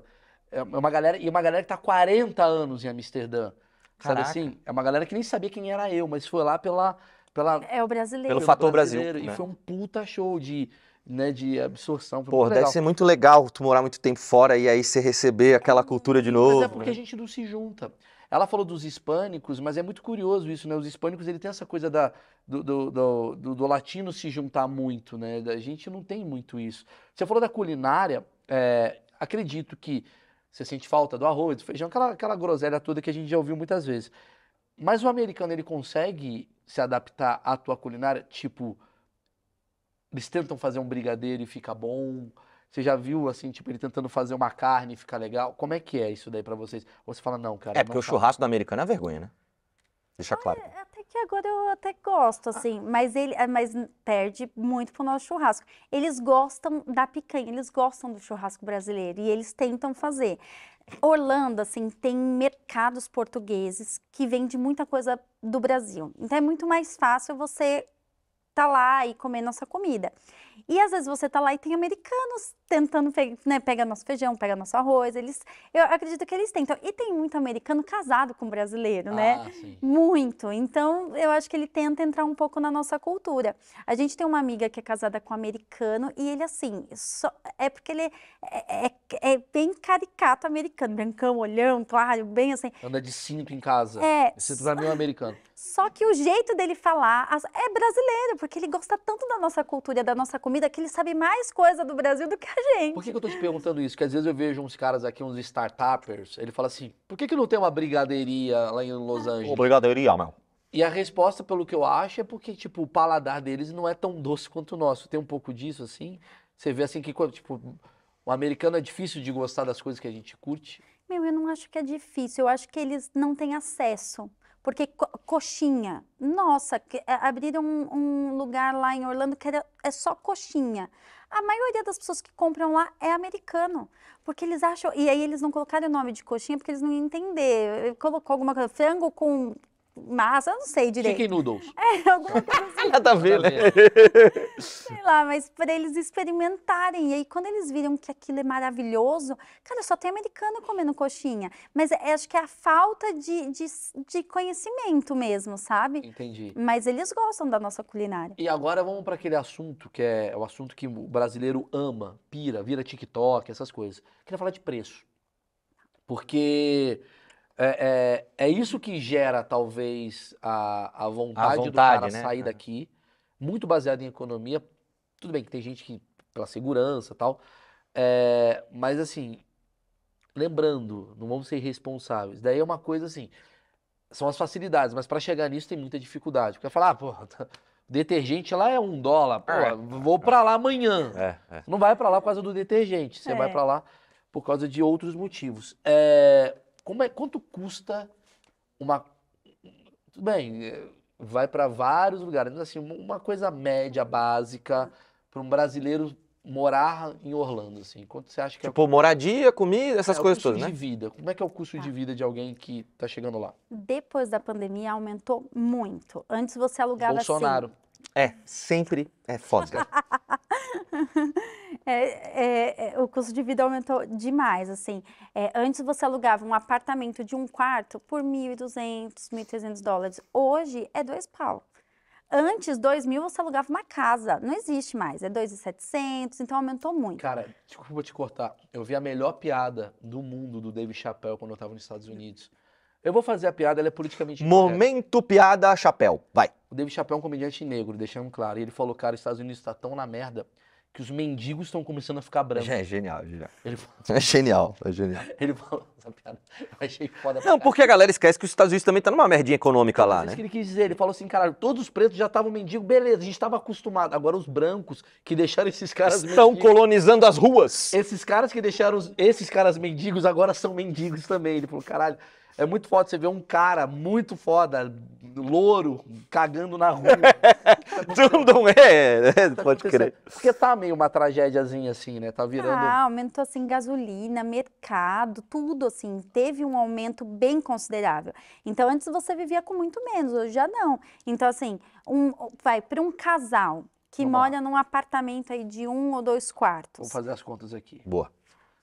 É uma galera, e uma galera que tá há quarenta anos em Amsterdã. Caraca. Sabe assim? É uma galera que nem sabia quem era eu, mas foi lá pela... Pela, é o brasileiro. Pelo fator brasileiro, Brasil. E né? Foi um puta show de, né, de absorção. Foi Pô, deve legal. ser muito legal tu morar muito tempo fora e aí você receber aquela é, cultura de novo. Mas é porque né? a gente não se junta. Ela falou dos hispânicos, mas é muito curioso isso, né? Os hispânicos, ele tem essa coisa da, do, do, do, do, do latino se juntar muito, né? A gente não tem muito isso. Você falou da culinária, é, acredito que você sente falta do arroz, do feijão, aquela, aquela groselha toda que a gente já ouviu muitas vezes. Mas o americano, ele consegue se adaptar à tua culinária? Tipo, eles tentam fazer um brigadeiro e fica bom. Você já viu, assim, tipo, ele tentando fazer uma carne e fica legal? Como é que é isso daí pra vocês? Ou você fala, não, cara... É, porque o churrasco do americano é vergonha, né? Deixa claro. É, até que agora eu até gosto, assim, ah. mas ele mas perde muito pro nosso churrasco. Eles gostam da picanha, eles gostam do churrasco brasileiro e eles tentam fazer. Orlando, assim, tem mercados portugueses que vendem muita coisa do Brasil. Então, é muito mais fácil você tá lá e comer nossa comida. E, às vezes, você tá lá e tem americanos tentando, pe né, pega nosso feijão, pega nosso arroz, eles... Eu acredito que eles tentam. E tem muito americano casado com brasileiro, ah, né? Sim. Muito. Então, eu acho que ele tenta entrar um pouco na nossa cultura. A gente tem uma amiga que é casada com um americano e ele, assim, só... é porque ele é, é, é bem caricato americano, brancão, olhão, claro, bem assim... Anda de cinto em casa. É. Esse pra mim é um americano. Só que o jeito dele falar é brasileiro, porque ele gosta tanto da nossa cultura, da nossa comida, que ele sabe mais coisa do Brasil do que a gente. Por que, que eu tô te perguntando isso? Porque às vezes eu vejo uns caras aqui, uns startuppers, ele fala assim, por que que não tem uma brigadeiria lá em Los Angeles? Oh, brigadeiria, meu. E a resposta, pelo que eu acho, é porque, tipo, o paladar deles não é tão doce quanto o nosso. Tem um pouco disso, assim? Você vê, assim, que, tipo, o americano é difícil de gostar das coisas que a gente curte? Meu, eu não acho que é difícil. Eu acho que eles não têm acesso. Porque co coxinha, nossa, que, é, abriram um, um lugar lá em Orlando que era, é só coxinha. A maioria das pessoas que compram lá é americano, porque eles acham... E aí eles não colocaram o nome de coxinha porque eles não iam entender. Colocou alguma coisa, frango com massa, eu não sei direito. Chicken noodles. É, alguma coisa assim. Nada a ver, né? Sei lá, mas para eles experimentarem. E aí quando eles viram que aquilo é maravilhoso, cara, só tem americano comendo coxinha. Mas é, acho que é a falta de, de, de conhecimento mesmo, sabe? Entendi. Mas eles gostam da nossa culinária. E agora vamos para aquele assunto que é o assunto que o brasileiro ama, pira, vira TikTok, essas coisas. Queria falar de preço. Porque... É, é, é isso que gera, talvez, a, a, vontade, a vontade do cara, né? Sair é. daqui, muito baseado em economia. Tudo bem que tem gente que, pela segurança e tal, é, mas assim, lembrando, não vamos ser irresponsáveis. Daí é uma coisa assim, são as facilidades, mas para chegar nisso tem muita dificuldade. Porque falar, ah, pô, detergente lá é um dólar, pô, é, vou para lá amanhã. É, é. Não vai para lá por causa do detergente, você é. vai para lá por causa de outros motivos. É... Como é, quanto custa uma... Tudo bem, vai para vários lugares, mas assim, uma coisa média, básica, para um brasileiro morar em Orlando, assim? Quanto você acha que tipo, é... moradia, comida, essas é, coisas todas, né? De vida. Como é que é o custo ah. de vida de alguém que tá chegando lá? Depois da pandemia aumentou muito. Antes você alugava Bolsonaro. assim... Bolsonaro. É, sempre é foda. É, é, é, o custo de vida aumentou demais, assim. É, antes você alugava um apartamento de um quarto por mil e duzentos, mil e trezentos dólares. Hoje é dois pau. Antes, dois mil, você alugava uma casa. Não existe mais, é dois mil e setecentos, então aumentou muito. Cara, desculpa te cortar. Eu vi a melhor piada do mundo do Dave Chappelle quando eu tava nos Estados Unidos. Eu vou fazer a piada, ela é politicamente incorreta. Momento piada Chappelle, vai. O Dave Chappelle é um comediante negro, deixando claro. E ele falou, cara, os Estados Unidos tá tão na merda que os mendigos estão começando a ficar brancos. É genial, é genial. Ele falou... É genial, é genial. Ele falou essa piada, eu achei foda. Não, porque a galera esquece que os Estados Unidos também tá numa merdinha econômica lá, né? Mas isso que ele quis dizer, ele falou assim, cara, todos os pretos já estavam mendigos, beleza, a gente tava acostumado. Agora os brancos que deixaram esses caras... Estão mendigos, colonizando as ruas. Esses caras que deixaram os, esses caras mendigos agora são mendigos também. Ele falou, caralho, é muito foda você ver um cara muito foda, louro, cagando na rua. Não é, é, pode crer. Porque tá meio uma tragédiazinha assim, né? Tá virando... Ah, aumentou assim, gasolina, mercado, tudo assim. Teve um aumento bem considerável. Então, antes você vivia com muito menos, hoje já não. Então, assim, um, vai, para um casal que Vamos mora lá. num apartamento aí de um ou dois quartos. Vou fazer as contas aqui. Boa.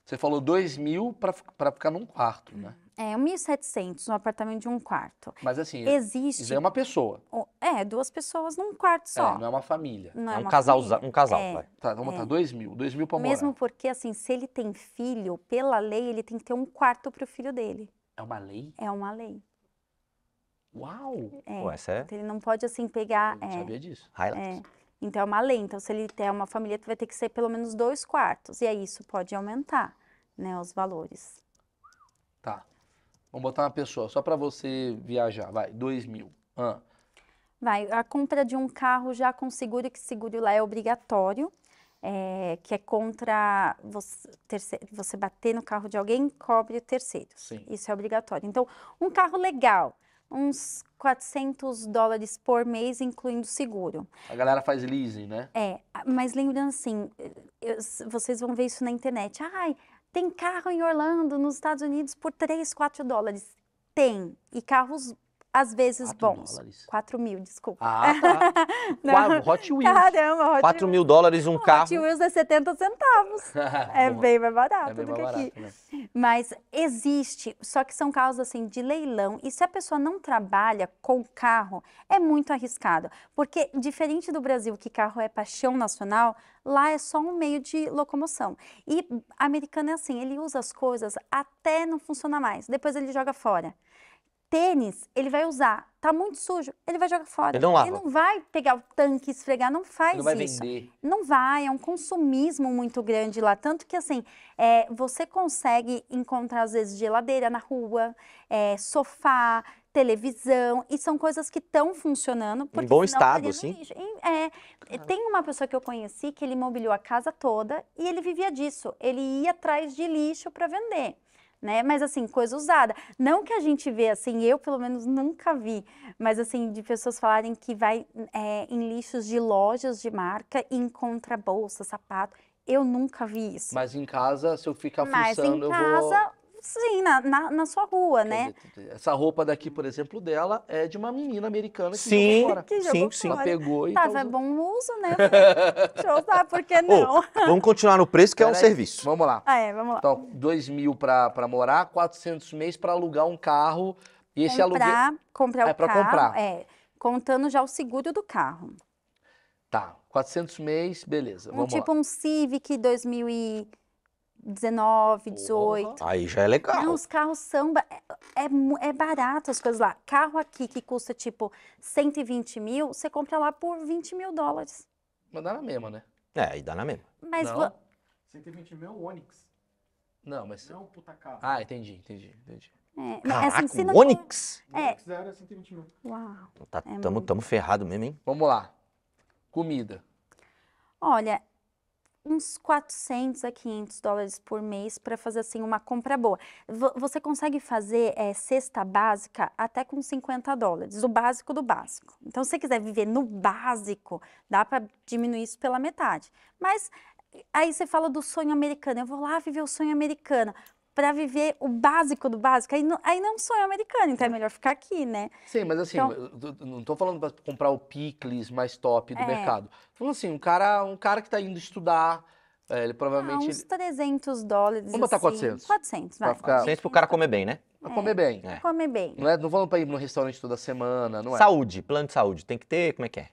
Você falou dois mil para ficar num quarto, né? É, mil e setecentos, um apartamento de um quarto. Mas assim, existe... isso é uma pessoa. É, duas pessoas num quarto só. É, não é uma família. Não é, é um, uma casal, família. um casal, é, vai. Tá, vamos botar é. dois mil, dois mil pra morar. Mesmo porque, assim, se ele tem filho, pela lei, ele tem que ter um quarto pro filho dele. É uma lei? É uma lei. Uau! É. Pô, essa é... Ele não pode, assim, pegar... Eu não é. sabia disso. Highlights. É. Então é uma lei. Então, se ele tem uma família, vai ter que ser pelo menos dois quartos. E aí, isso pode aumentar, né, os valores. Tá. Vamos botar uma pessoa, só para você viajar, vai, dois mil. Ah. Vai, a compra de um carro já com seguro, que seguro lá é obrigatório, é, que é contra você, terceiro, você bater no carro de alguém, cobre o terceiro. Sim. Isso é obrigatório. Então, um carro legal, uns quatrocentos dólares por mês, incluindo seguro. A galera faz leasing, né? É, mas lembrando assim, eu, vocês vão ver isso na internet, ai... Tem carro em Orlando, nos Estados Unidos, por três, quatro dólares. Tem. E carros, às vezes, bons. quatro mil, desculpa. Ah, tá. Não. Hot Wheels. Caramba, Hot quatro mil dólares um carro. Hot Wheels é setenta centavos. É bem mais barato é bem do mais que barato, aqui. Né? Mas existe, só que são carros assim de leilão. E se a pessoa não trabalha com carro, é muito arriscado. Porque, diferente do Brasil, que carro é paixão nacional... Lá é só um meio de locomoção. E americano é assim, ele usa as coisas até não funcionar mais. Depois ele joga fora. Tênis, ele vai usar. Tá muito sujo, ele vai jogar fora. Ele não lava. Ele não vai pegar o tanque e esfregar, não faz isso. Ele não vai vender. Não vai, é um consumismo muito grande lá. Tanto que, assim, é, você consegue encontrar, às vezes, geladeira na rua, é, sofá... televisão, e são coisas que estão funcionando. Em bom estado, assim. É, tem uma pessoa que eu conheci que ele mobiliou a casa toda e ele vivia disso. Ele ia atrás de lixo para vender, né? Mas assim, coisa usada. Não que a gente vê assim, eu pelo menos nunca vi, mas assim, de pessoas falarem que vai é, em lixos de lojas de marca e encontra bolsa, sapato. Eu nunca vi isso. Mas em casa, se eu ficar fuçando, eu vou... Sim, na, na, na sua rua, Quer né? Dizer, essa roupa daqui, por exemplo, dela é de uma menina americana que sim, jogou fora. Que jogou sim, fora. sim. Ela pegou e... Tava tá, tá bom uso, né? Deixa eu usar, por que não? Oh, vamos continuar no preço, que Pera é um aí. serviço. Vamos lá. Ah, é, vamos lá. Então, dois mil pra, pra morar, quatrocentos mês pra alugar um carro. E esse aluguel... Comprar é, o pra carro. Comprar. É, contando já o seguro do carro. Tá, quatrocentos mês, beleza, um, vamos tipo lá. Um Civic dois mil e dezenove, dezoito. Aí já é legal. Não, os carros são... É, é barato as coisas lá. Carro aqui que custa, tipo, cento e vinte mil, você compra lá por vinte mil dólares. Mas dá na mesma, né? É, aí dá na mesma. Mas... Não. cento e vinte mil é o Onix. Não, mas... Não é um puta carro. Ah, entendi, entendi, entendi. É, Caraca, assim, o Onix? O é. Onix era cento e vinte mil. Uau. Tá, é tamo, muito... tamo ferrado mesmo, hein? Vamos lá. Comida. Olha... uns quatrocentos a quinhentos dólares por mês para fazer, assim, uma compra boa. V você consegue fazer é, cesta básica até com cinquenta dólares, o básico do básico. Então, se você quiser viver no básico, dá para diminuir isso pela metade. Mas Aí você fala do sonho americano, eu vou lá viver o sonho americano, para viver o básico do básico, aí não, aí não é um sonho americano, então é melhor ficar aqui, né? Sim, mas assim, então, não tô falando para comprar o picles mais top do é. mercado. Tô falando assim, um cara, um cara que tá indo estudar, ele provavelmente... Ah, uns trezentos dólares, vamos botar assim, quatrocentos. quatrocentos, vai. Ficar... quatrocentos pro cara comer bem, né? É, comer bem. É. Comer bem. Não, é, não falando para ir no restaurante toda semana, não é? Saúde, plano de saúde, tem que ter, como é que é?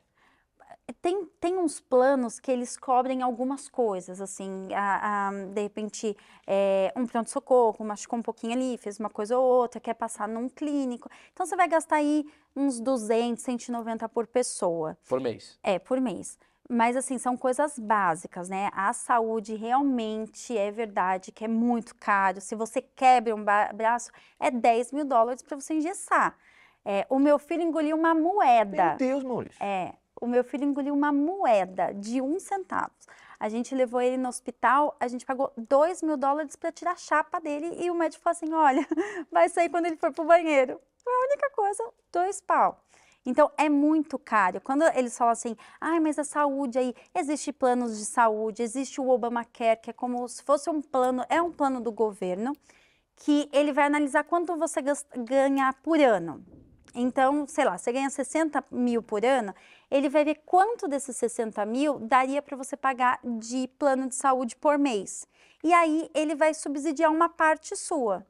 Tem, tem uns planos que eles cobrem algumas coisas, assim, a, a, de repente, é, um pronto-socorro, machucou um pouquinho ali, fez uma coisa ou outra, quer passar num clínico. Então, você vai gastar aí uns duzentos, cento e noventa por pessoa. Por mês? É, por mês. Mas, assim, são coisas básicas, né? A saúde realmente é verdade que é muito caro. Se você quebra um braço, é dez mil dólares para você engessar. É, o meu filho engoliu uma moeda. Meu Deus, Maurício. É. O meu filho engoliu uma moeda de um centavo. A gente levou ele no hospital, a gente pagou dois mil dólares para tirar a chapa dele e o médico falou assim, olha, vai sair quando ele for pro banheiro. Foi a única coisa, dois pau. Então, é muito caro. Quando eles falam assim, ai, ah, mas a saúde aí, existe planos de saúde, existe o Obamacare, que é como se fosse um plano, é um plano do governo, que ele vai analisar quanto você ganha por ano. Então, sei lá, você ganha sessenta mil por ano, ele vai ver quanto desses sessenta mil daria para você pagar de plano de saúde por mês. E aí, ele vai subsidiar uma parte sua,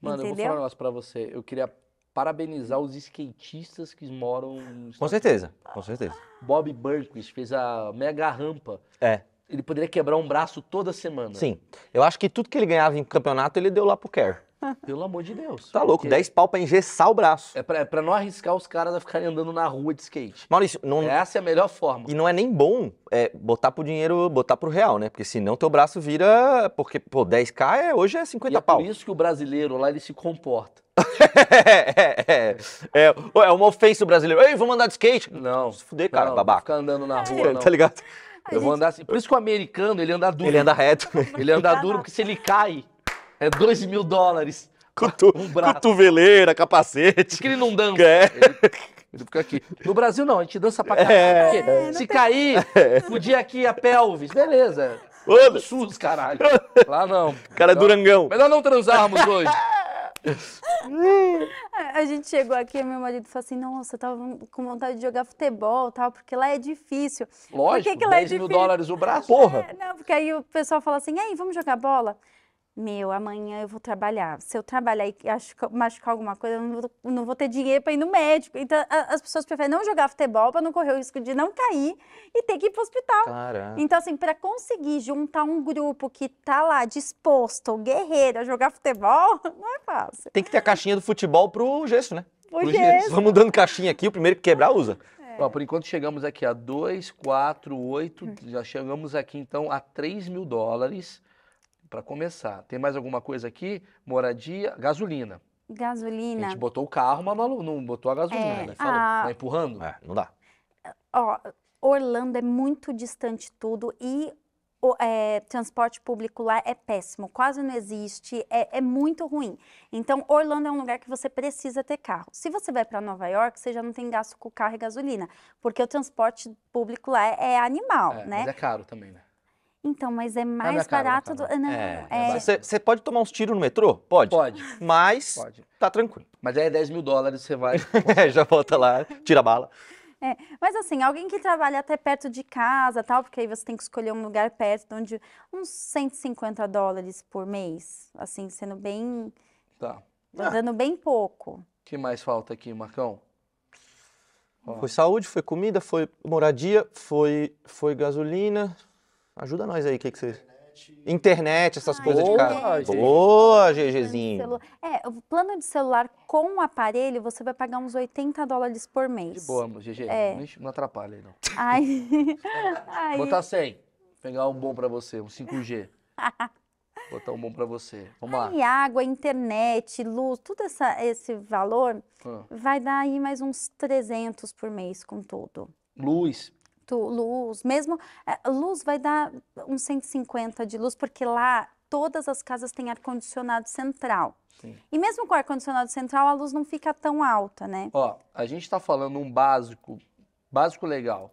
Mano, entendeu? Eu vou falar um negócio para você. Eu queria parabenizar os skatistas que moram... No... Com certeza, com certeza. Bob Burnquist fez a mega rampa. É. Ele poderia quebrar um braço toda semana. Sim. Eu acho que tudo que ele ganhava em campeonato, ele deu lá pro Care. Pelo amor de Deus. Tá louco, dez pau pra engessar o braço. É pra, é pra não arriscar os caras a ficarem andando na rua de skate. Maurício, não... Essa é a melhor forma. E não é nem bom é, botar pro dinheiro, botar pro real, né? Porque senão teu braço vira... Porque, pô, dez K é, hoje é cinquenta pau. É por isso que o brasileiro lá, ele se comporta. é, é, é, é uma ofensa o brasileiro. Ei, vou andar de skate. Não. Se fuder, cara, não, babaca. Não ficar andando na rua, não. Tá ligado? A Eu gente... vou andar assim. Por isso que o americano, ele anda duro. Ele anda reto. Ele anda duro, porque se ele cai... É dois mil dólares. Cutu, um cotoveleira, capacete. Que ele não dança. É. Ele, ele fica aqui. No Brasil, não. A gente dança pra caralho. É, é, se tem... cair, é. fudir aqui a pelvis. Beleza. Olha. SUS, caralho. Lá não. Cara então, é durangão. Melhor não transarmos hoje. A gente chegou aqui e meu marido falou assim, nossa, eu tava com vontade de jogar futebol tal, porque lá é difícil. Lógico, que que lá dez mil dólares o braço, porra. É, não, porque aí o pessoal fala assim, aí, vamos jogar bola? Meu, amanhã eu vou trabalhar. Se eu trabalhar e machucar alguma coisa, eu não vou, não vou ter dinheiro para ir no médico. Então, a, as pessoas preferem não jogar futebol para não correr o risco de não cair e ter que ir para o hospital. Caramba. Então, assim, para conseguir juntar um grupo que tá lá disposto, guerreiro, a jogar futebol, não é fácil. Tem que ter a caixinha do futebol pro gesso, né? Pro, pro gesso. gesso. Vamos dando caixinha aqui, o primeiro que quebrar usa. É. Ó, por enquanto, chegamos aqui a dois, quatro, oito, hum. já chegamos aqui, então, a três mil dólares. Para começar, tem mais alguma coisa aqui? Moradia, gasolina. Gasolina. A gente botou o carro, mas não botou a gasolina, é, né? Falou, a... tá empurrando? É, não dá. Ó, Orlando é muito distante tudo e o é, transporte público lá é péssimo, quase não existe, é, é muito ruim. Então, Orlando é um lugar que você precisa ter carro. Se você vai para Nova York, você já não tem gasto com carro e gasolina, porque o transporte público lá é, é animal, é, né? Mas é caro também, né? Então, mas é mais ah, barato... Você do... é, é... é... pode tomar uns tiros no metrô? Pode. Pode. Mas pode. Tá tranquilo. Mas aí é dez mil dólares, você vai... é, já volta lá, tira a bala. É, mas assim, alguém que trabalha até perto de casa, tal, porque aí você tem que escolher um lugar perto, onde uns cento e cinquenta dólares por mês, assim, sendo bem... Tá. Dando ah. bem pouco. O que mais falta aqui, Marcão? Ó. Foi saúde, foi comida, foi moradia, foi, foi gasolina... Ajuda nós aí, o que que você... Internet, essas Ai, coisas boa, de cara. Gente. Boa, GGzinho. É, o plano de celular com o aparelho, você vai pagar uns oitenta dólares por mês. De boa, G G. É. Não atrapalha aí, não. Ai. Ai. Botar cem. Pegar um bom pra você, um cinco G. Botar um bom pra você. Vamos aí, lá. E água, internet, luz, tudo essa, esse valor ah. vai dar aí mais uns trezentos por mês com tudo. Luz. Luz, mesmo, luz vai dar uns cento e cinquenta de luz, porque lá todas as casas têm ar-condicionado central. Sim. E mesmo com ar-condicionado central, a luz não fica tão alta, né? Ó, a gente tá falando um básico, básico legal,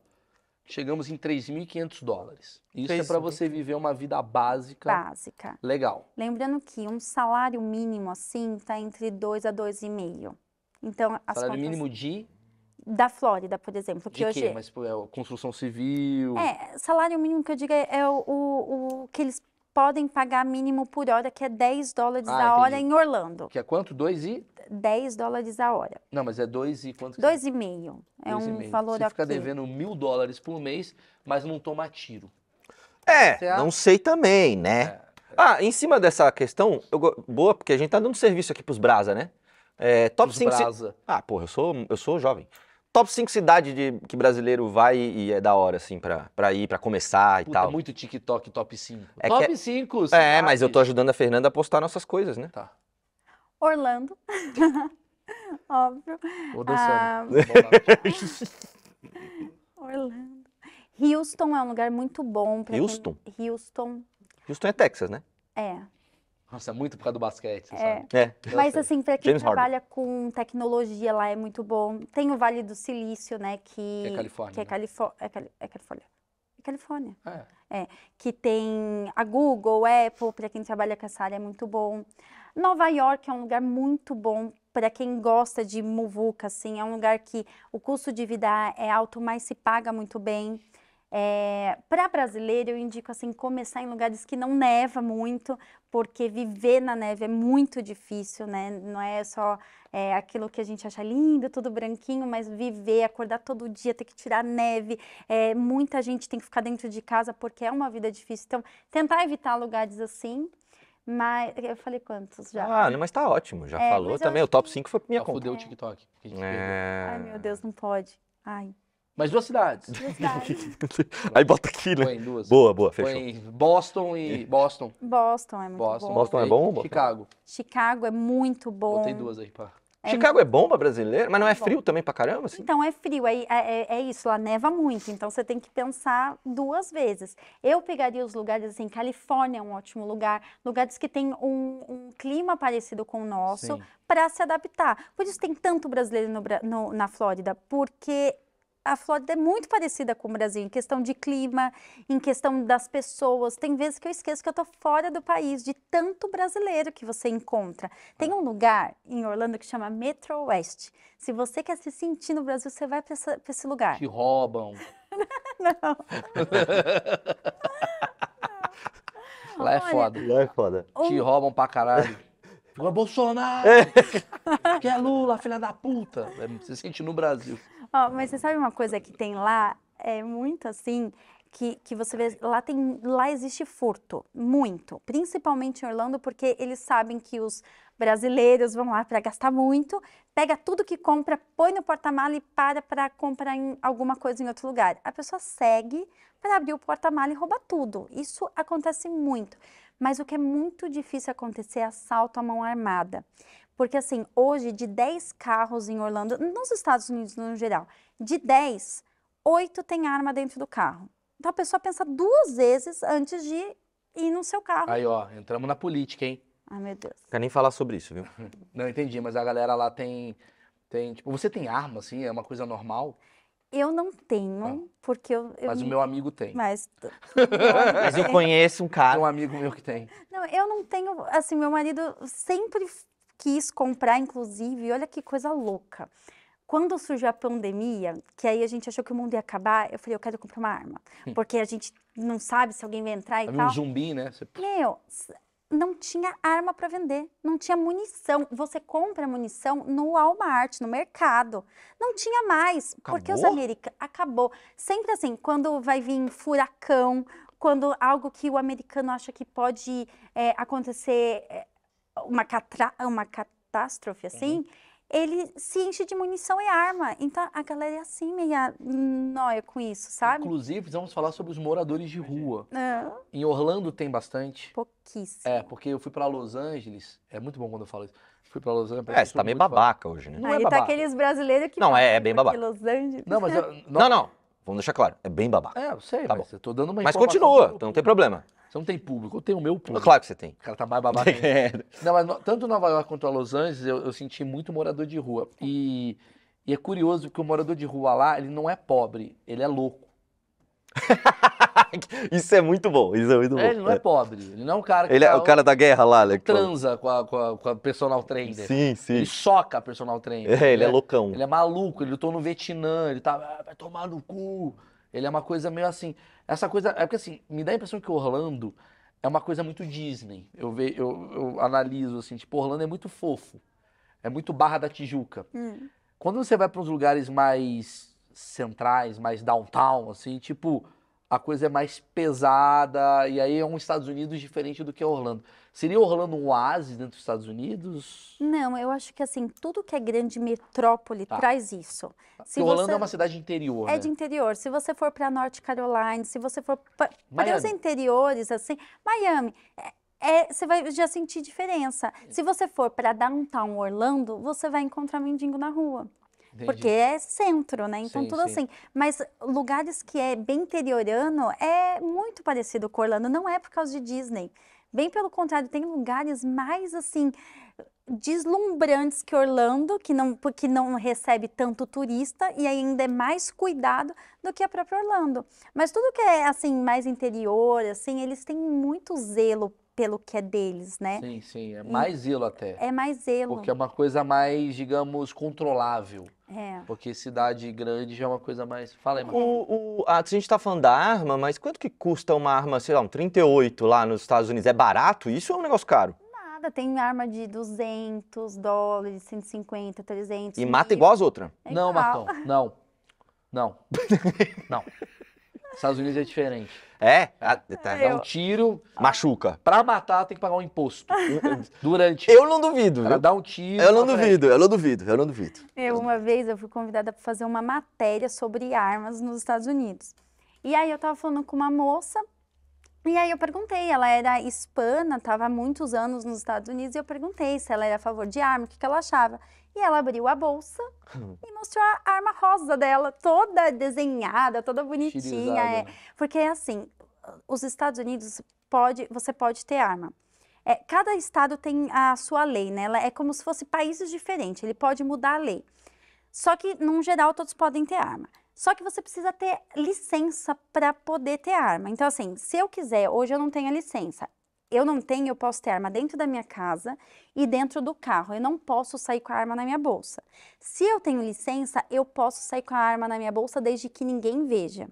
Chegamos em três mil e quinhentos dólares. Isso três mil. É para você viver uma vida básica. Básica. Legal. Lembrando que um salário mínimo, assim, tá entre dois a dois e meio. Então, as salário contas... mínimo de... Da Flórida, por exemplo. Que de hoje... quê? Mas é construção civil... É, salário mínimo que eu digo é, é o, o, o que eles podem pagar mínimo por hora, que é dez dólares ah, a entendi. hora em Orlando. Que é quanto? dois e... dez dólares a hora. Não, mas é dois e quanto? dois e meio. É um valor aqui. Você fica devendo mil dólares por mês, mas não toma tiro. É, não sei também, né? É. Ah, em cima dessa questão, eu, boa, porque a gente tá dando serviço aqui pros Brasa, né? É, top cinco... Brasa. Ah, porra, eu sou, eu sou jovem. Top cinco cidade de, que brasileiro vai e é da hora, assim, pra, pra ir, pra começar e Puta, tal. muito TikTok, top cinco. É top cinco, cidades. É, mas eu tô ajudando a Fernanda a postar nossas coisas, né? Tá. Orlando, óbvio. Vou dançando. Ah, Orlando. Houston é um lugar muito bom. Pra Houston? Quem... Houston. Houston é Texas, né? É. Nossa, é muito por causa do basquete, você é. sabe? É. Mas assim, pra quem James trabalha Harden. com tecnologia lá é muito bom. Tem o Vale do Silício, né? Que, que é Califórnia. Que é, né? Califó... é, Cali... é Califórnia. Califórnia. É. É, que tem a Google, Apple, para quem trabalha com essa área é muito bom. Nova York é um lugar muito bom para quem gosta de muvuca, assim, é um lugar que o custo de vida é alto, mas se paga muito bem. É, para brasileiro, eu indico, assim, começar em lugares que não neva muito, porque viver na neve é muito difícil, né? Não é só é, aquilo que a gente acha lindo, tudo branquinho, mas viver, acordar todo dia, ter que tirar neve, é, muita gente tem que ficar dentro de casa porque é uma vida difícil. Então, tentar evitar lugares assim, mas... Eu falei quantos já? Ah, não, mas tá ótimo, já é, falou também, o top cinco foi pra minha conta. Fudeu o TikTok. Que a gente é... Ai, meu Deus, não pode. Ai... Mas duas cidades. Duas cidades. Aí bota aqui, né? Põe duas. Boa, boa, fechou. Põe Boston e Boston. Boston é muito Boston. bom. Boston é bom? Chicago. Chicago é muito bom. Botei duas aí, pá. É Chicago muito... é bom pra brasileiro? Mas não é, é frio também pra caramba? Assim? Então, é frio. É, é, é isso, lá neva muito. Então, você tem que pensar duas vezes. Eu pegaria os lugares, assim, Califórnia é um ótimo lugar. Lugares que tem um, um clima parecido com o nosso para se adaptar. Por isso tem tanto brasileiro no, no, na Flórida, porque... A Flórida é muito parecida com o Brasil, em questão de clima, em questão das pessoas. Tem vezes que eu esqueço que eu tô fora do país, de tanto brasileiro que você encontra. Tem um lugar em Orlando que chama Metro West. Se você quer se sentir no Brasil, você vai para esse lugar. Que roubam. Não. Lá é foda. Lá é foda. Te roubam pra caralho. Agora Bolsonaro! É. Que é Lula, filha da puta! Você sente no Brasil. Oh, mas você sabe uma coisa que tem lá? É muito assim, que, que você vê... Lá, tem, lá existe furto, muito. Principalmente em Orlando, porque eles sabem que os brasileiros vão lá para gastar muito, pega tudo que compra, põe no porta-mala e para para comprar em alguma coisa em outro lugar. A pessoa segue para abrir o porta-mala e rouba tudo. Isso acontece muito. Mas o que é muito difícil acontecer é assalto à mão armada. Porque, assim, hoje, de dez carros em Orlando, nos Estados Unidos no geral, de dez, oito tem arma dentro do carro. Então, a pessoa pensa duas vezes antes de ir no seu carro. Aí, ó, entramos na política, hein? Ai, meu Deus. Não quero nem falar sobre isso, viu? Não, entendi, mas a galera lá tem... tem tipo, você tem arma, assim? É uma coisa normal? Eu não tenho, ah. porque eu... eu mas não... o meu amigo tem. Mas, mas eu conheço um cara. Um amigo meu que tem. Não, eu não tenho... Assim, meu marido sempre... quis comprar, inclusive, olha que coisa louca. Quando surgiu a pandemia, que aí a gente achou que o mundo ia acabar, eu falei, eu quero comprar uma arma. Hum. Porque a gente não sabe se alguém vai entrar e tal. Um zumbi, né? Você... Meu, não tinha arma para vender, não tinha munição. Você compra munição no Walmart, no mercado. Não tinha mais, acabou? Porque os americanos... Acabou. Sempre assim, quando vai vir furacão, quando algo que o americano acha que pode é, acontecer... É, Uma, catra... uma catástrofe, assim, uhum. ele se enche de munição e arma. Então, a galera é assim, meia nóia com isso, sabe? Inclusive, vamos falar sobre os moradores de rua. É. Em Orlando tem bastante. Pouquíssimo. É, porque eu fui pra Los Angeles, é muito bom quando eu falo isso, fui pra Los Angeles... É, você tá meio babaca hoje, né? Não Aí é babaca. Tá aqueles brasileiros que... Não, é, é bem babaca. Los Angeles. Não, mas... Eu, não, não, vamos deixar claro, é bem babaca. É, eu sei, tá mas bom. eu tô dando uma Mas continua, então não tem problema. Você não tem público, eu tenho o meu público. Claro que você tem. O cara tá mais babado. É. Não, mas no, tanto Nova York quanto a Los Angeles, eu, eu senti muito morador de rua. E, e é curioso que o morador de rua lá, ele não é pobre, ele é louco. Isso é muito bom, isso é muito bom. É, ele não é pobre, ele não é um cara que... Ele é o cara da guerra lá, né? Transa com a, com, a, com a personal trainer. Sim, sim. Ele soca a personal trainer. É, ele, ele é, é loucão. Ele é maluco, ele lutou no Vietnã, ele tá... Ah, vai tomar no cu. Ele é uma coisa meio assim... Essa coisa... É porque assim, me dá a impressão que Orlando é uma coisa muito Disney. Eu, ve, eu, eu analiso assim, tipo, Orlando é muito fofo. É muito Barra da Tijuca. Hum. Quando você vai para uns lugares mais centrais, mais downtown, assim, tipo... A coisa é mais pesada, e aí é um Estados Unidos diferente do que é Orlando. Seria Orlando um oásis dentro dos Estados Unidos? Não, eu acho que assim, tudo que é grande metrópole tá. traz isso. Se Orlando você... é uma cidade interior, É né? de interior. Se você for para North Carolina, se você for para os interiores, assim, Miami... É... É, você vai já sentir diferença. Se você for para Downtown Orlando, você vai encontrar mendigo na rua. Entendi. Porque é centro, né? Então sim, tudo sim. assim. Mas lugares que é bem interiorano é muito parecido com Orlando. Não é por causa de Disney. Bem pelo contrário, tem lugares mais assim... deslumbrantes que Orlando, que não, porque não recebe tanto turista e ainda é mais cuidado do que a própria Orlando. Mas tudo que é assim mais interior, assim, eles têm muito zelo pelo que é deles, né? Sim, sim, é mais e zelo até. É mais zelo. Porque é uma coisa mais, digamos, controlável. É. Porque cidade grande já é uma coisa mais... Fala aí, o, o a, a gente tá falando da arma, mas quanto que custa uma arma, sei lá, um trinta e oito lá nos Estados Unidos? É barato isso ou é um negócio caro? Tem arma de duzentos dólares, cento e cinquenta, trezentos... E mata mil. Igual as outras? É não, Marcão, não. Não. Não. Estados Unidos é diferente. É? Ah, tá. Dá um tiro... Machuca. Pra matar, tem que pagar um imposto. Durante... Eu não duvido. Pra dar um tiro... Eu não duvido, eu não duvido, eu não duvido. Eu, uma vez, eu fui convidada pra fazer uma matéria sobre armas nos Estados Unidos. E aí, eu tava falando com uma moça... E aí eu perguntei, ela era hispana, estava há muitos anos nos Estados Unidos, e eu perguntei se ela era a favor de arma, o que, que ela achava. E ela abriu a bolsa hum. e mostrou a arma rosa dela, toda desenhada, toda bonitinha. É. Porque assim, os Estados Unidos, pode, você pode ter arma. É, cada estado tem a sua lei, né? Ela é como se fosse países diferentes, ele pode mudar a lei. Só que, num geral, todos podem ter arma. Só que você precisa ter licença para poder ter arma. Então, assim, se eu quiser, hoje eu não tenho a licença. Eu não tenho, eu posso ter arma dentro da minha casa e dentro do carro. Eu não posso sair com a arma na minha bolsa. Se eu tenho licença, eu posso sair com a arma na minha bolsa desde que ninguém veja.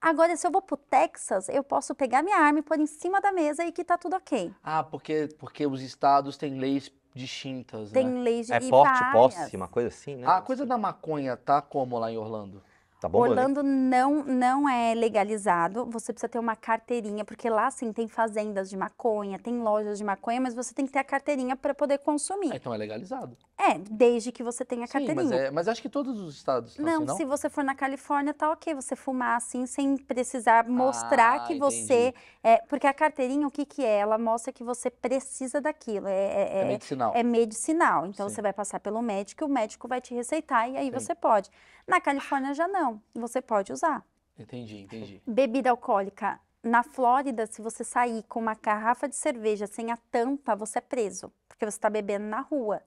Agora, se eu vou pro Texas, eu posso pegar minha arma e pôr em cima da mesa e que tá tudo ok. Ah, porque, porque os estados têm leis... distintas, Tem né? Tem leis de É porte, posse, uma coisa assim, né? A coisa da maconha tá como lá em Orlando? Tá bom, Orlando não, não é legalizado, você precisa ter uma carteirinha, porque lá, assim, tem fazendas de maconha, tem lojas de maconha, mas você tem que ter a carteirinha para poder consumir. Ah, então é legalizado. É, desde que você tenha a carteirinha. Sim, mas, é, mas acho que todos os estados estão não, assim, não? Se você for na Califórnia, tá ok você fumar, assim, sem precisar mostrar ah, que entendi. Você... É, porque a carteirinha, o que que é? Ela mostra que você precisa daquilo. É, é, é medicinal. É medicinal, então Sim. você vai passar pelo médico, o médico vai te receitar e aí Sim. você pode. Na Califórnia já não. Você pode usar. Entendi, entendi. Bebida alcoólica. Na Flórida, se você sair com uma garrafa de cerveja sem a tampa, você é preso. Porque você está bebendo na rua.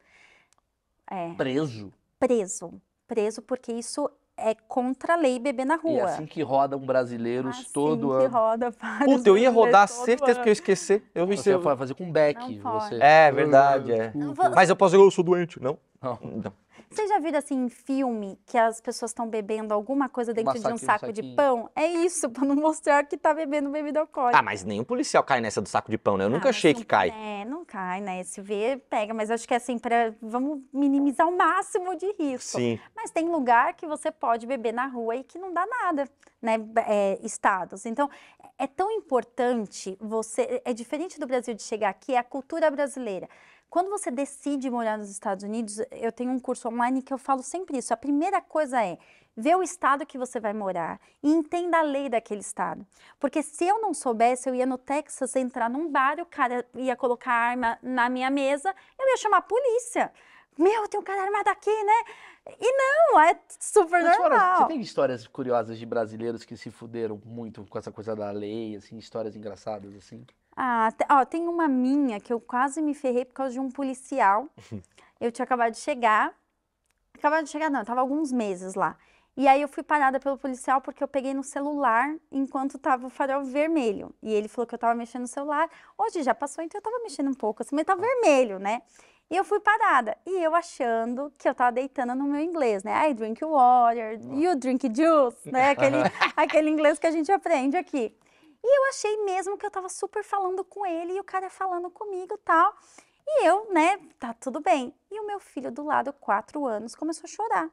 É. Preso? Preso. Preso porque isso é contra a lei beber na rua. E assim que rodam brasileiros assim todo ano. Assim que roda vários Puta, eu ia rodar certeza ano. Que eu ia esquecer. Eu me Você vai fazer com Beck. Você... É verdade, é. Vou... Mas eu posso dizer que eu sou doente. Não? Não. Não. Você já viu, assim, em filme, que as pessoas estão bebendo alguma coisa dentro Uma de um saco um de pão? É isso, para não mostrar que tá bebendo bebida alcoólica. Ah, mas nenhum policial cai nessa do saco de pão, né? Eu ah, nunca achei não, que cai. É, não cai, né? Se vê, pega. Mas acho que, assim, pra, vamos minimizar o máximo de risco. Sim. Mas tem lugar que você pode beber na rua e que não dá nada, né? É, estados. Então, é tão importante você... É diferente do Brasil de chegar aqui, é a cultura brasileira. Quando você decide morar nos Estados Unidos, eu tenho um curso online que eu falo sempre isso. A primeira coisa é ver o estado que você vai morar e entenda a lei daquele estado. Porque se eu não soubesse, eu ia no Texas entrar num bar, o cara ia colocar a arma na minha mesa, eu ia chamar a polícia. Meu, tem um cara armado aqui, né? E não, é super Mas, normal. Fora, você tem histórias curiosas de brasileiros que se fuderam muito com essa coisa da lei, assim, histórias engraçadas, assim? Ah, ó, tem uma minha que eu quase me ferrei por causa de um policial. Eu tinha acabado de chegar. Acabado de chegar, não, eu tava alguns meses lá. E aí eu fui parada pelo policial porque eu peguei no celular enquanto tava o farol vermelho. E ele falou que eu tava mexendo no celular. Hoje já passou, então eu tava mexendo um pouco, assim, mas tava vermelho, né? E eu fui parada. E eu achando que eu tava deitando no meu inglês, né? I drink water, you drink juice, né? Aquele, aquele inglês que a gente aprende aqui. E eu achei mesmo que eu tava super falando com ele e o cara falando comigo e tal. E eu, né, tá tudo bem. E o meu filho do lado, quatro anos, começou a chorar.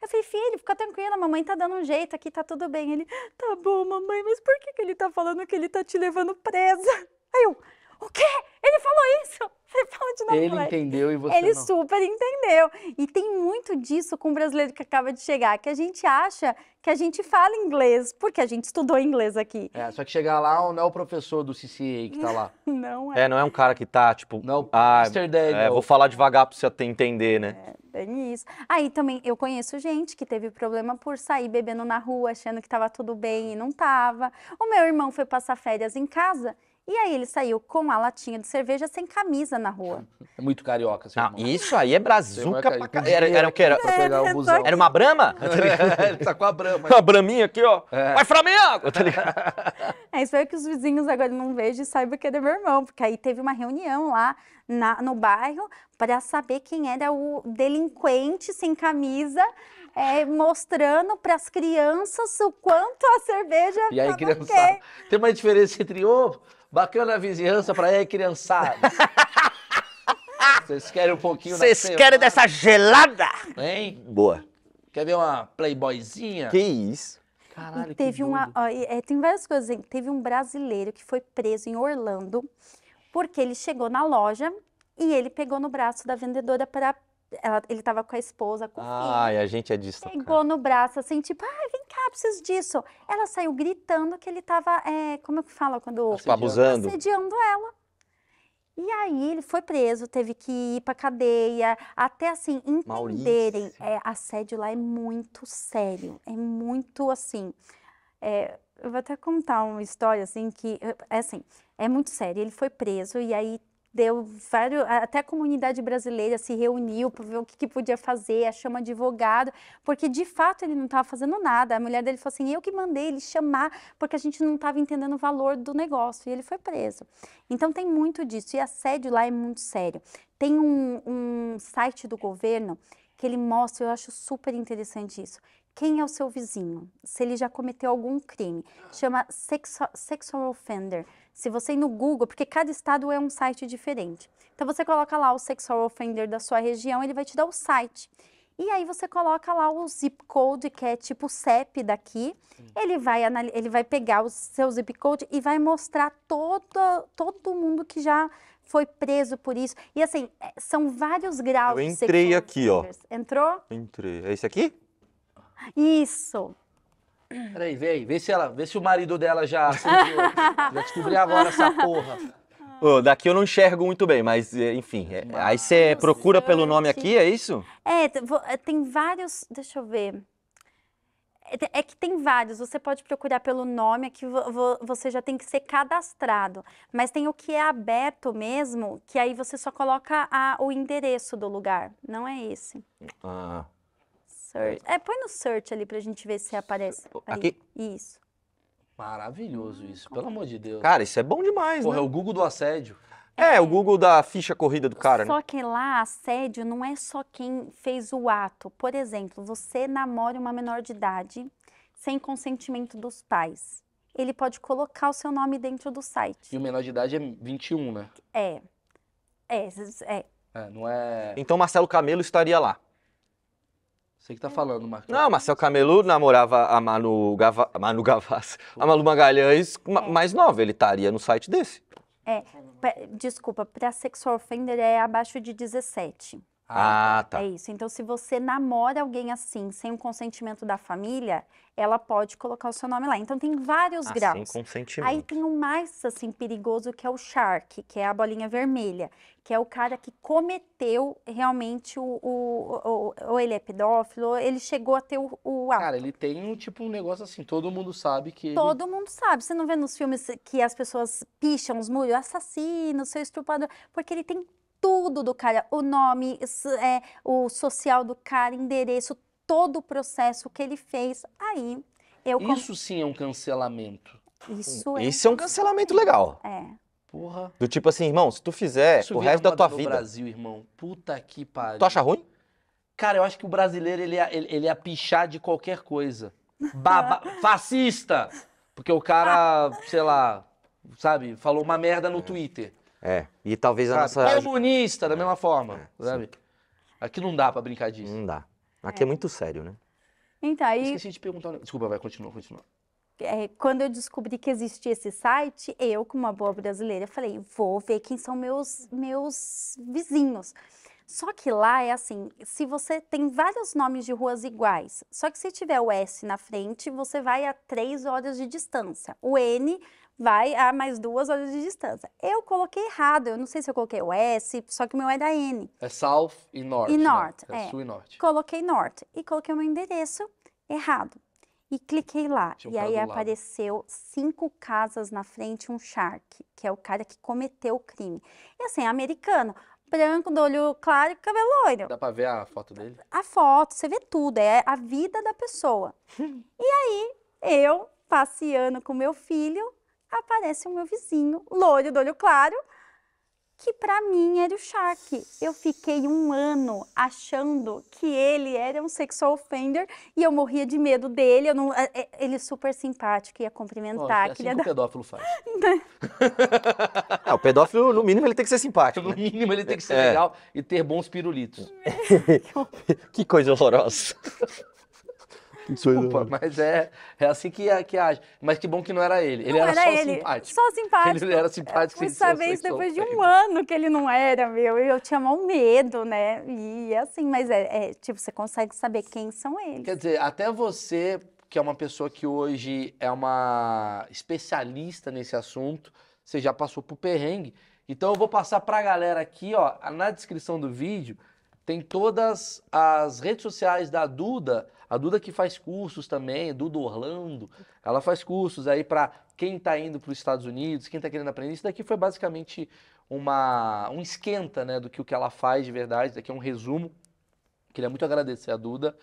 Eu falei, filho, fica tranquila, mamãe tá dando um jeito aqui, tá tudo bem. Ele, tá bom, mamãe, mas por que que ele tá falando que ele tá te levando presa? Aí eu, o quê? Ele falou isso? Você fala de novo, ele moleque. Entendeu e você ele não. Ele super entendeu. E tem muito disso com o brasileiro que acaba de chegar, que a gente acha que a gente fala inglês, porque a gente estudou inglês aqui. É, só que chegar lá não é o professor do C C A que tá lá. Não é. É, não é um cara que tá, tipo, não, ah, é, vou falar devagar pra você até entender, né? É, tem isso. Aí também, eu conheço gente que teve problema por sair bebendo na rua, achando que tava tudo bem e não tava. O meu irmão foi passar férias em casa. E aí ele saiu com a latinha de cerveja sem camisa na rua. É muito carioca, seu irmão. Isso aí é brazuca pra caralho. Era, era o que? Era, é, pegar o era uma Brahma? Ele tá com a Brahma. Uma Braminha aqui, ó. É. Vai, Flamengo! Tá ligado? É, espero que os vizinhos agora não vejam e saibam que é meu irmão. Porque aí teve uma reunião lá na, no bairro para saber quem era o delinquente sem camisa. É, mostrando para as crianças o quanto a cerveja... E aí, criançada, tem uma diferença entre ô, bacana a vizinhança para aí, criançada. Vocês querem um pouquinho... Vocês querem dessa gelada? Hein? Boa. Quer ver uma playboyzinha? Que isso? Caralho, teve que uma, ó, é, tem várias coisas, hein? Teve um brasileiro que foi preso em Orlando porque ele chegou na loja e ele pegou no braço da vendedora para... Ela, ele tava com a esposa, com o filho. Ai, a gente é disso. Pegou no braço, assim, tipo, ah, vem cá, preciso disso. Ela saiu gritando que ele tava, é, como é que fala? Quando... Assediando. Abusando. Assediando ela. E aí ele foi preso, teve que ir pra cadeia, até, assim, entenderem. É, assédio lá é muito sério, é muito, assim... É, eu vou até contar uma história, assim, que, é assim, é muito sério. Ele foi preso e aí... Deu vários, até a comunidade brasileira se reuniu para ver o que, que podia fazer, chama advogado, porque de fato ele não estava fazendo nada. A mulher dele falou assim, eu que mandei ele chamar, porque a gente não estava entendendo o valor do negócio, e ele foi preso. Então tem muito disso, e assédio lá é muito sério. Tem um, um site do governo que ele mostra, eu acho super interessante isso, quem é o seu vizinho, se ele já cometeu algum crime, chama sexo, sexual offender. Se você ir no Google, porque cada estado é um site diferente. Então, você coloca lá o sexual offender da sua região, ele vai te dar o site. E aí, você coloca lá o zip code, que é tipo o C E P daqui. Ele vai, ele vai pegar o seu zip code e vai mostrar todo, todo mundo que já foi preso por isso. E assim, são vários graus. Eu entrei aqui, ó. Entrou? Entrei. É esse aqui? Isso. Peraí, vê aí, vê se, ela, vê se o marido dela já assumiu, já descobriu agora essa porra. Oh, daqui eu não enxergo muito bem, mas enfim, é, aí você procura gente. Pelo nome aqui, é isso? É, tem vários, deixa eu ver, é que tem vários, você pode procurar pelo nome, aqui você já tem que ser cadastrado, mas tem o que é aberto mesmo, que aí você só coloca a, o endereço do lugar, não é esse. Ah... É, põe no search ali pra gente ver se aparece. Aqui? Isso. Maravilhoso isso, pelo amor de Deus. Cara, isso é bom demais, porra, né? É o Google do assédio. É, é, o Google da ficha corrida do cara, só né? Só que lá, assédio não é só quem fez o ato. Por exemplo, você namora uma menor de idade sem consentimento dos pais. Ele pode colocar o seu nome dentro do site. E o menor de idade é vinte e um, né? É. É, é. É, não é... Então Marcelo Camelo estaria lá. Você que tá falando, Marcos. Não, Marcel Camelo namorava a Manu, Gava... Manu Gavassi, a Malu Magalhães é. Mais nova. Ele estaria no site desse. É, desculpa, pra sexual offender é abaixo de dezessete. Ah, tá. É isso. Então, se você namora alguém assim, sem o consentimento da família, ela pode colocar o seu nome lá. Então, tem vários ah, graus. Sem consentimento. Aí tem o um mais, assim, perigoso, que é o shark, que é a bolinha vermelha, que é o cara que cometeu realmente o... o, o, o ou ele é pedófilo, ou ele chegou a ter o, o ato. Cara, ele tem um tipo um negócio assim, todo mundo sabe que... Ele... Todo mundo sabe. Você não vê nos filmes que as pessoas picham os muros? Assassino, seu estuprador... Porque ele tem... Tudo do cara, o nome, é, o social do cara, endereço, todo o processo que ele fez, aí eu... Isso sim é um cancelamento. Isso é. Isso é um cancelamento legal. É. Porra. Do tipo assim, irmão, se tu fizer o resto da tua vida... Isso Brasil, irmão. Puta que pariu. Tu acha ruim? Cara, eu acho que o brasileiro, ele ia, ele, ele ia pichar de qualquer coisa. Baba... Fascista! Porque o cara, sei lá, sabe, falou uma merda no é. Twitter. É, e talvez a sabe? nossa... Comunista, da é. mesma forma, é, sabe? Sim. Aqui não dá pra brincar disso. Não dá. Aqui é, é muito sério, né? Então, aí... Esqueci de perguntar... Desculpa, vai, continua, continua. É, quando eu descobri que existia esse site, eu, como uma boa brasileira, falei, vou ver quem são meus, meus vizinhos. Só que lá é assim, se você tem vários nomes de ruas iguais, só que se tiver o S na frente, você vai a três horas de distância. O N vai a mais duas horas de distância. Eu coloquei errado, eu não sei se eu coloquei o S, só que o meu era N. É South e North. E North, né? É, é. Sul e Norte. Coloquei North e coloquei o meu endereço errado. E cliquei lá, um e aí apareceu cinco casas na frente, um shark, que é o cara que cometeu o crime. E assim, é americano, branco, do olho claro e cabelo loiro. Dá pra ver a foto dele? A foto, você vê tudo, é a vida da pessoa. E aí, eu, passeando com meu filho, aparece o meu vizinho, loiro, do olho claro, que pra mim era o shark. Eu fiquei um ano achando que ele era um sexual offender e eu morria de medo dele. Eu não, ele super simpático, ia cumprimentar. Olha, é assim que o pedófilo faz. Não, o pedófilo, no mínimo, ele tem que ser simpático. No mínimo, ele tem que ser é. legal e ter bons pirulitos. Que coisa horrorosa. Opa, mas é, é assim que, é, que age. Mas que bom que não era ele. Ele não era, era só ele. simpático. Só simpático. Ele era simpático. Fui saber depois de um ano que ele não era, meu. E eu tinha mal medo, né? E assim, mas é, é tipo, você consegue saber quem são eles. Quer dizer, até você, que é uma pessoa que hoje é uma especialista nesse assunto, você já passou por perrengue. Então eu vou passar pra galera aqui, ó, na descrição do vídeo. Tem todas as redes sociais da Duda, a Duda que faz cursos também, Duda Orlando, ela faz cursos aí para quem tá indo para os Estados Unidos, quem tá querendo aprender. Isso daqui foi basicamente uma, um esquenta, né, do que o que ela faz de verdade, daqui é um resumo. Queria muito agradecer a Duda,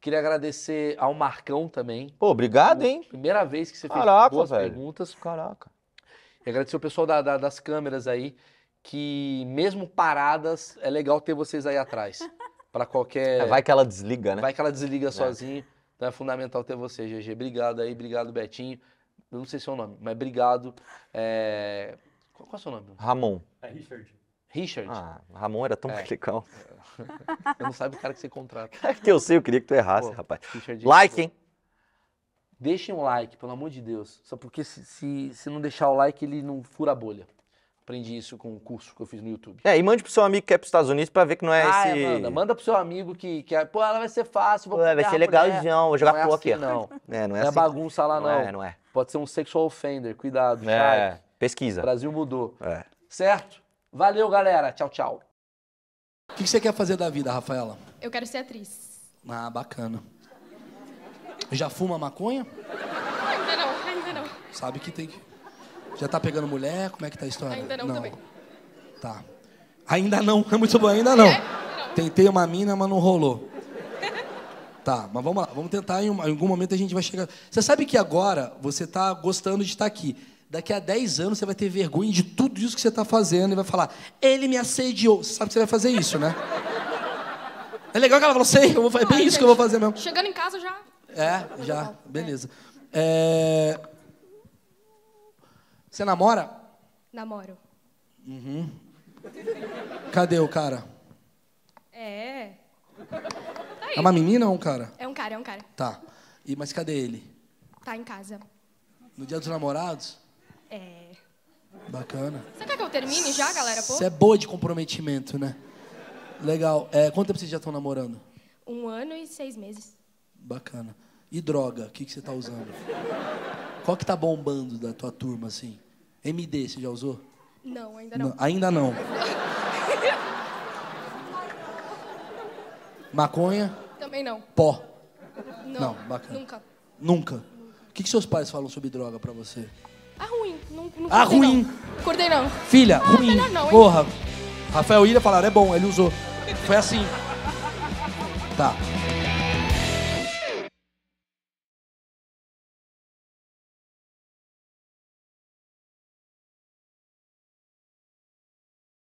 queria agradecer ao Marcão também. Pô, obrigado, hein? Primeira vez que você fez boas perguntas. Caraca. E agradecer o pessoal da, da, das câmeras aí, que mesmo paradas, é legal ter vocês aí atrás. Para qualquer... É, vai que ela desliga, né? Vai que ela desliga é. sozinha. Então é fundamental ter vocês, G G. Obrigado aí, obrigado, Betinho. Eu não sei seu nome, mas obrigado. É... Qual, qual é o seu nome? Ramon. É Richard. Richard? Ah, Ramon era tão é. legal. Eu não sabe o cara que você contrata. É que eu sei, eu queria que tu errasse, pô, rapaz. Richard, like, pô. Hein? Deixem um like, pelo amor de Deus. Só porque se, se, se não deixar o like, ele não fura a bolha. Aprendi isso com um curso que eu fiz no YouTube. É, e mande pro seu amigo que é pros Estados Unidos pra ver que não é ah, esse... Ah, é, manda. Manda pro seu amigo que, que é... Pô, ela vai ser fácil, vou... Pô, vai ser legal, João, vou jogar poker. Não é assim, não. É, não é, não é assim. bagunça lá, não. Não é, não é. Pode ser um sexual offender, cuidado. É, Jack. Pesquisa. O Brasil mudou. É. Certo? Valeu, galera. Tchau, tchau. O que você quer fazer da vida, Rafaela? Eu quero ser atriz. Ah, bacana. Já fuma maconha? Ainda não, ainda não. Sabe que tem que... Já tá pegando mulher? Como é que tá a história? Ainda não, não. também. Tá. Ainda não, é muito bom, ainda não. É? não. Tentei uma mina, mas não rolou. Tá, mas vamos lá, vamos tentar, em, uma, em algum momento a gente vai chegar... Você sabe que agora você tá gostando de estar aqui. Daqui a dez anos você vai ter vergonha de tudo isso que você tá fazendo e vai falar, ele me assediou. Você sabe que você vai fazer isso, né? É legal que ela falou, sei, eu vou fazer, é bem isso que eu vou fazer mesmo. Chegando em casa já... É, já, beleza. É... Você namora? Namoro. Uhum. Cadê o cara? É... Tá aí. É uma menina ou um cara? É um cara, é um cara. Tá. E, mas cadê ele? Tá em casa. No dia dos namorados? É... Bacana. Você quer que eu termine já, galera? Pô? Você é boa de comprometimento, né? Legal. É, quanto tempo vocês já estão namorando? Um ano e seis meses. Bacana. E droga? O que, que você tá usando? Qual que tá bombando da tua turma, assim? M D, você já usou? Não, ainda não. não ainda não. Maconha? Também não. Pó? Não, não bacana. Nunca. Nunca? Nunca. O que, que seus pais falam sobre droga pra você? Ah, ruim. Não, não ah, curtei, ruim. Não. Acordei não. Filha, ah, ruim. Melhor não, hein? Porra. Rafael Ilha falaram, é bom, ele usou. Foi assim. Tá.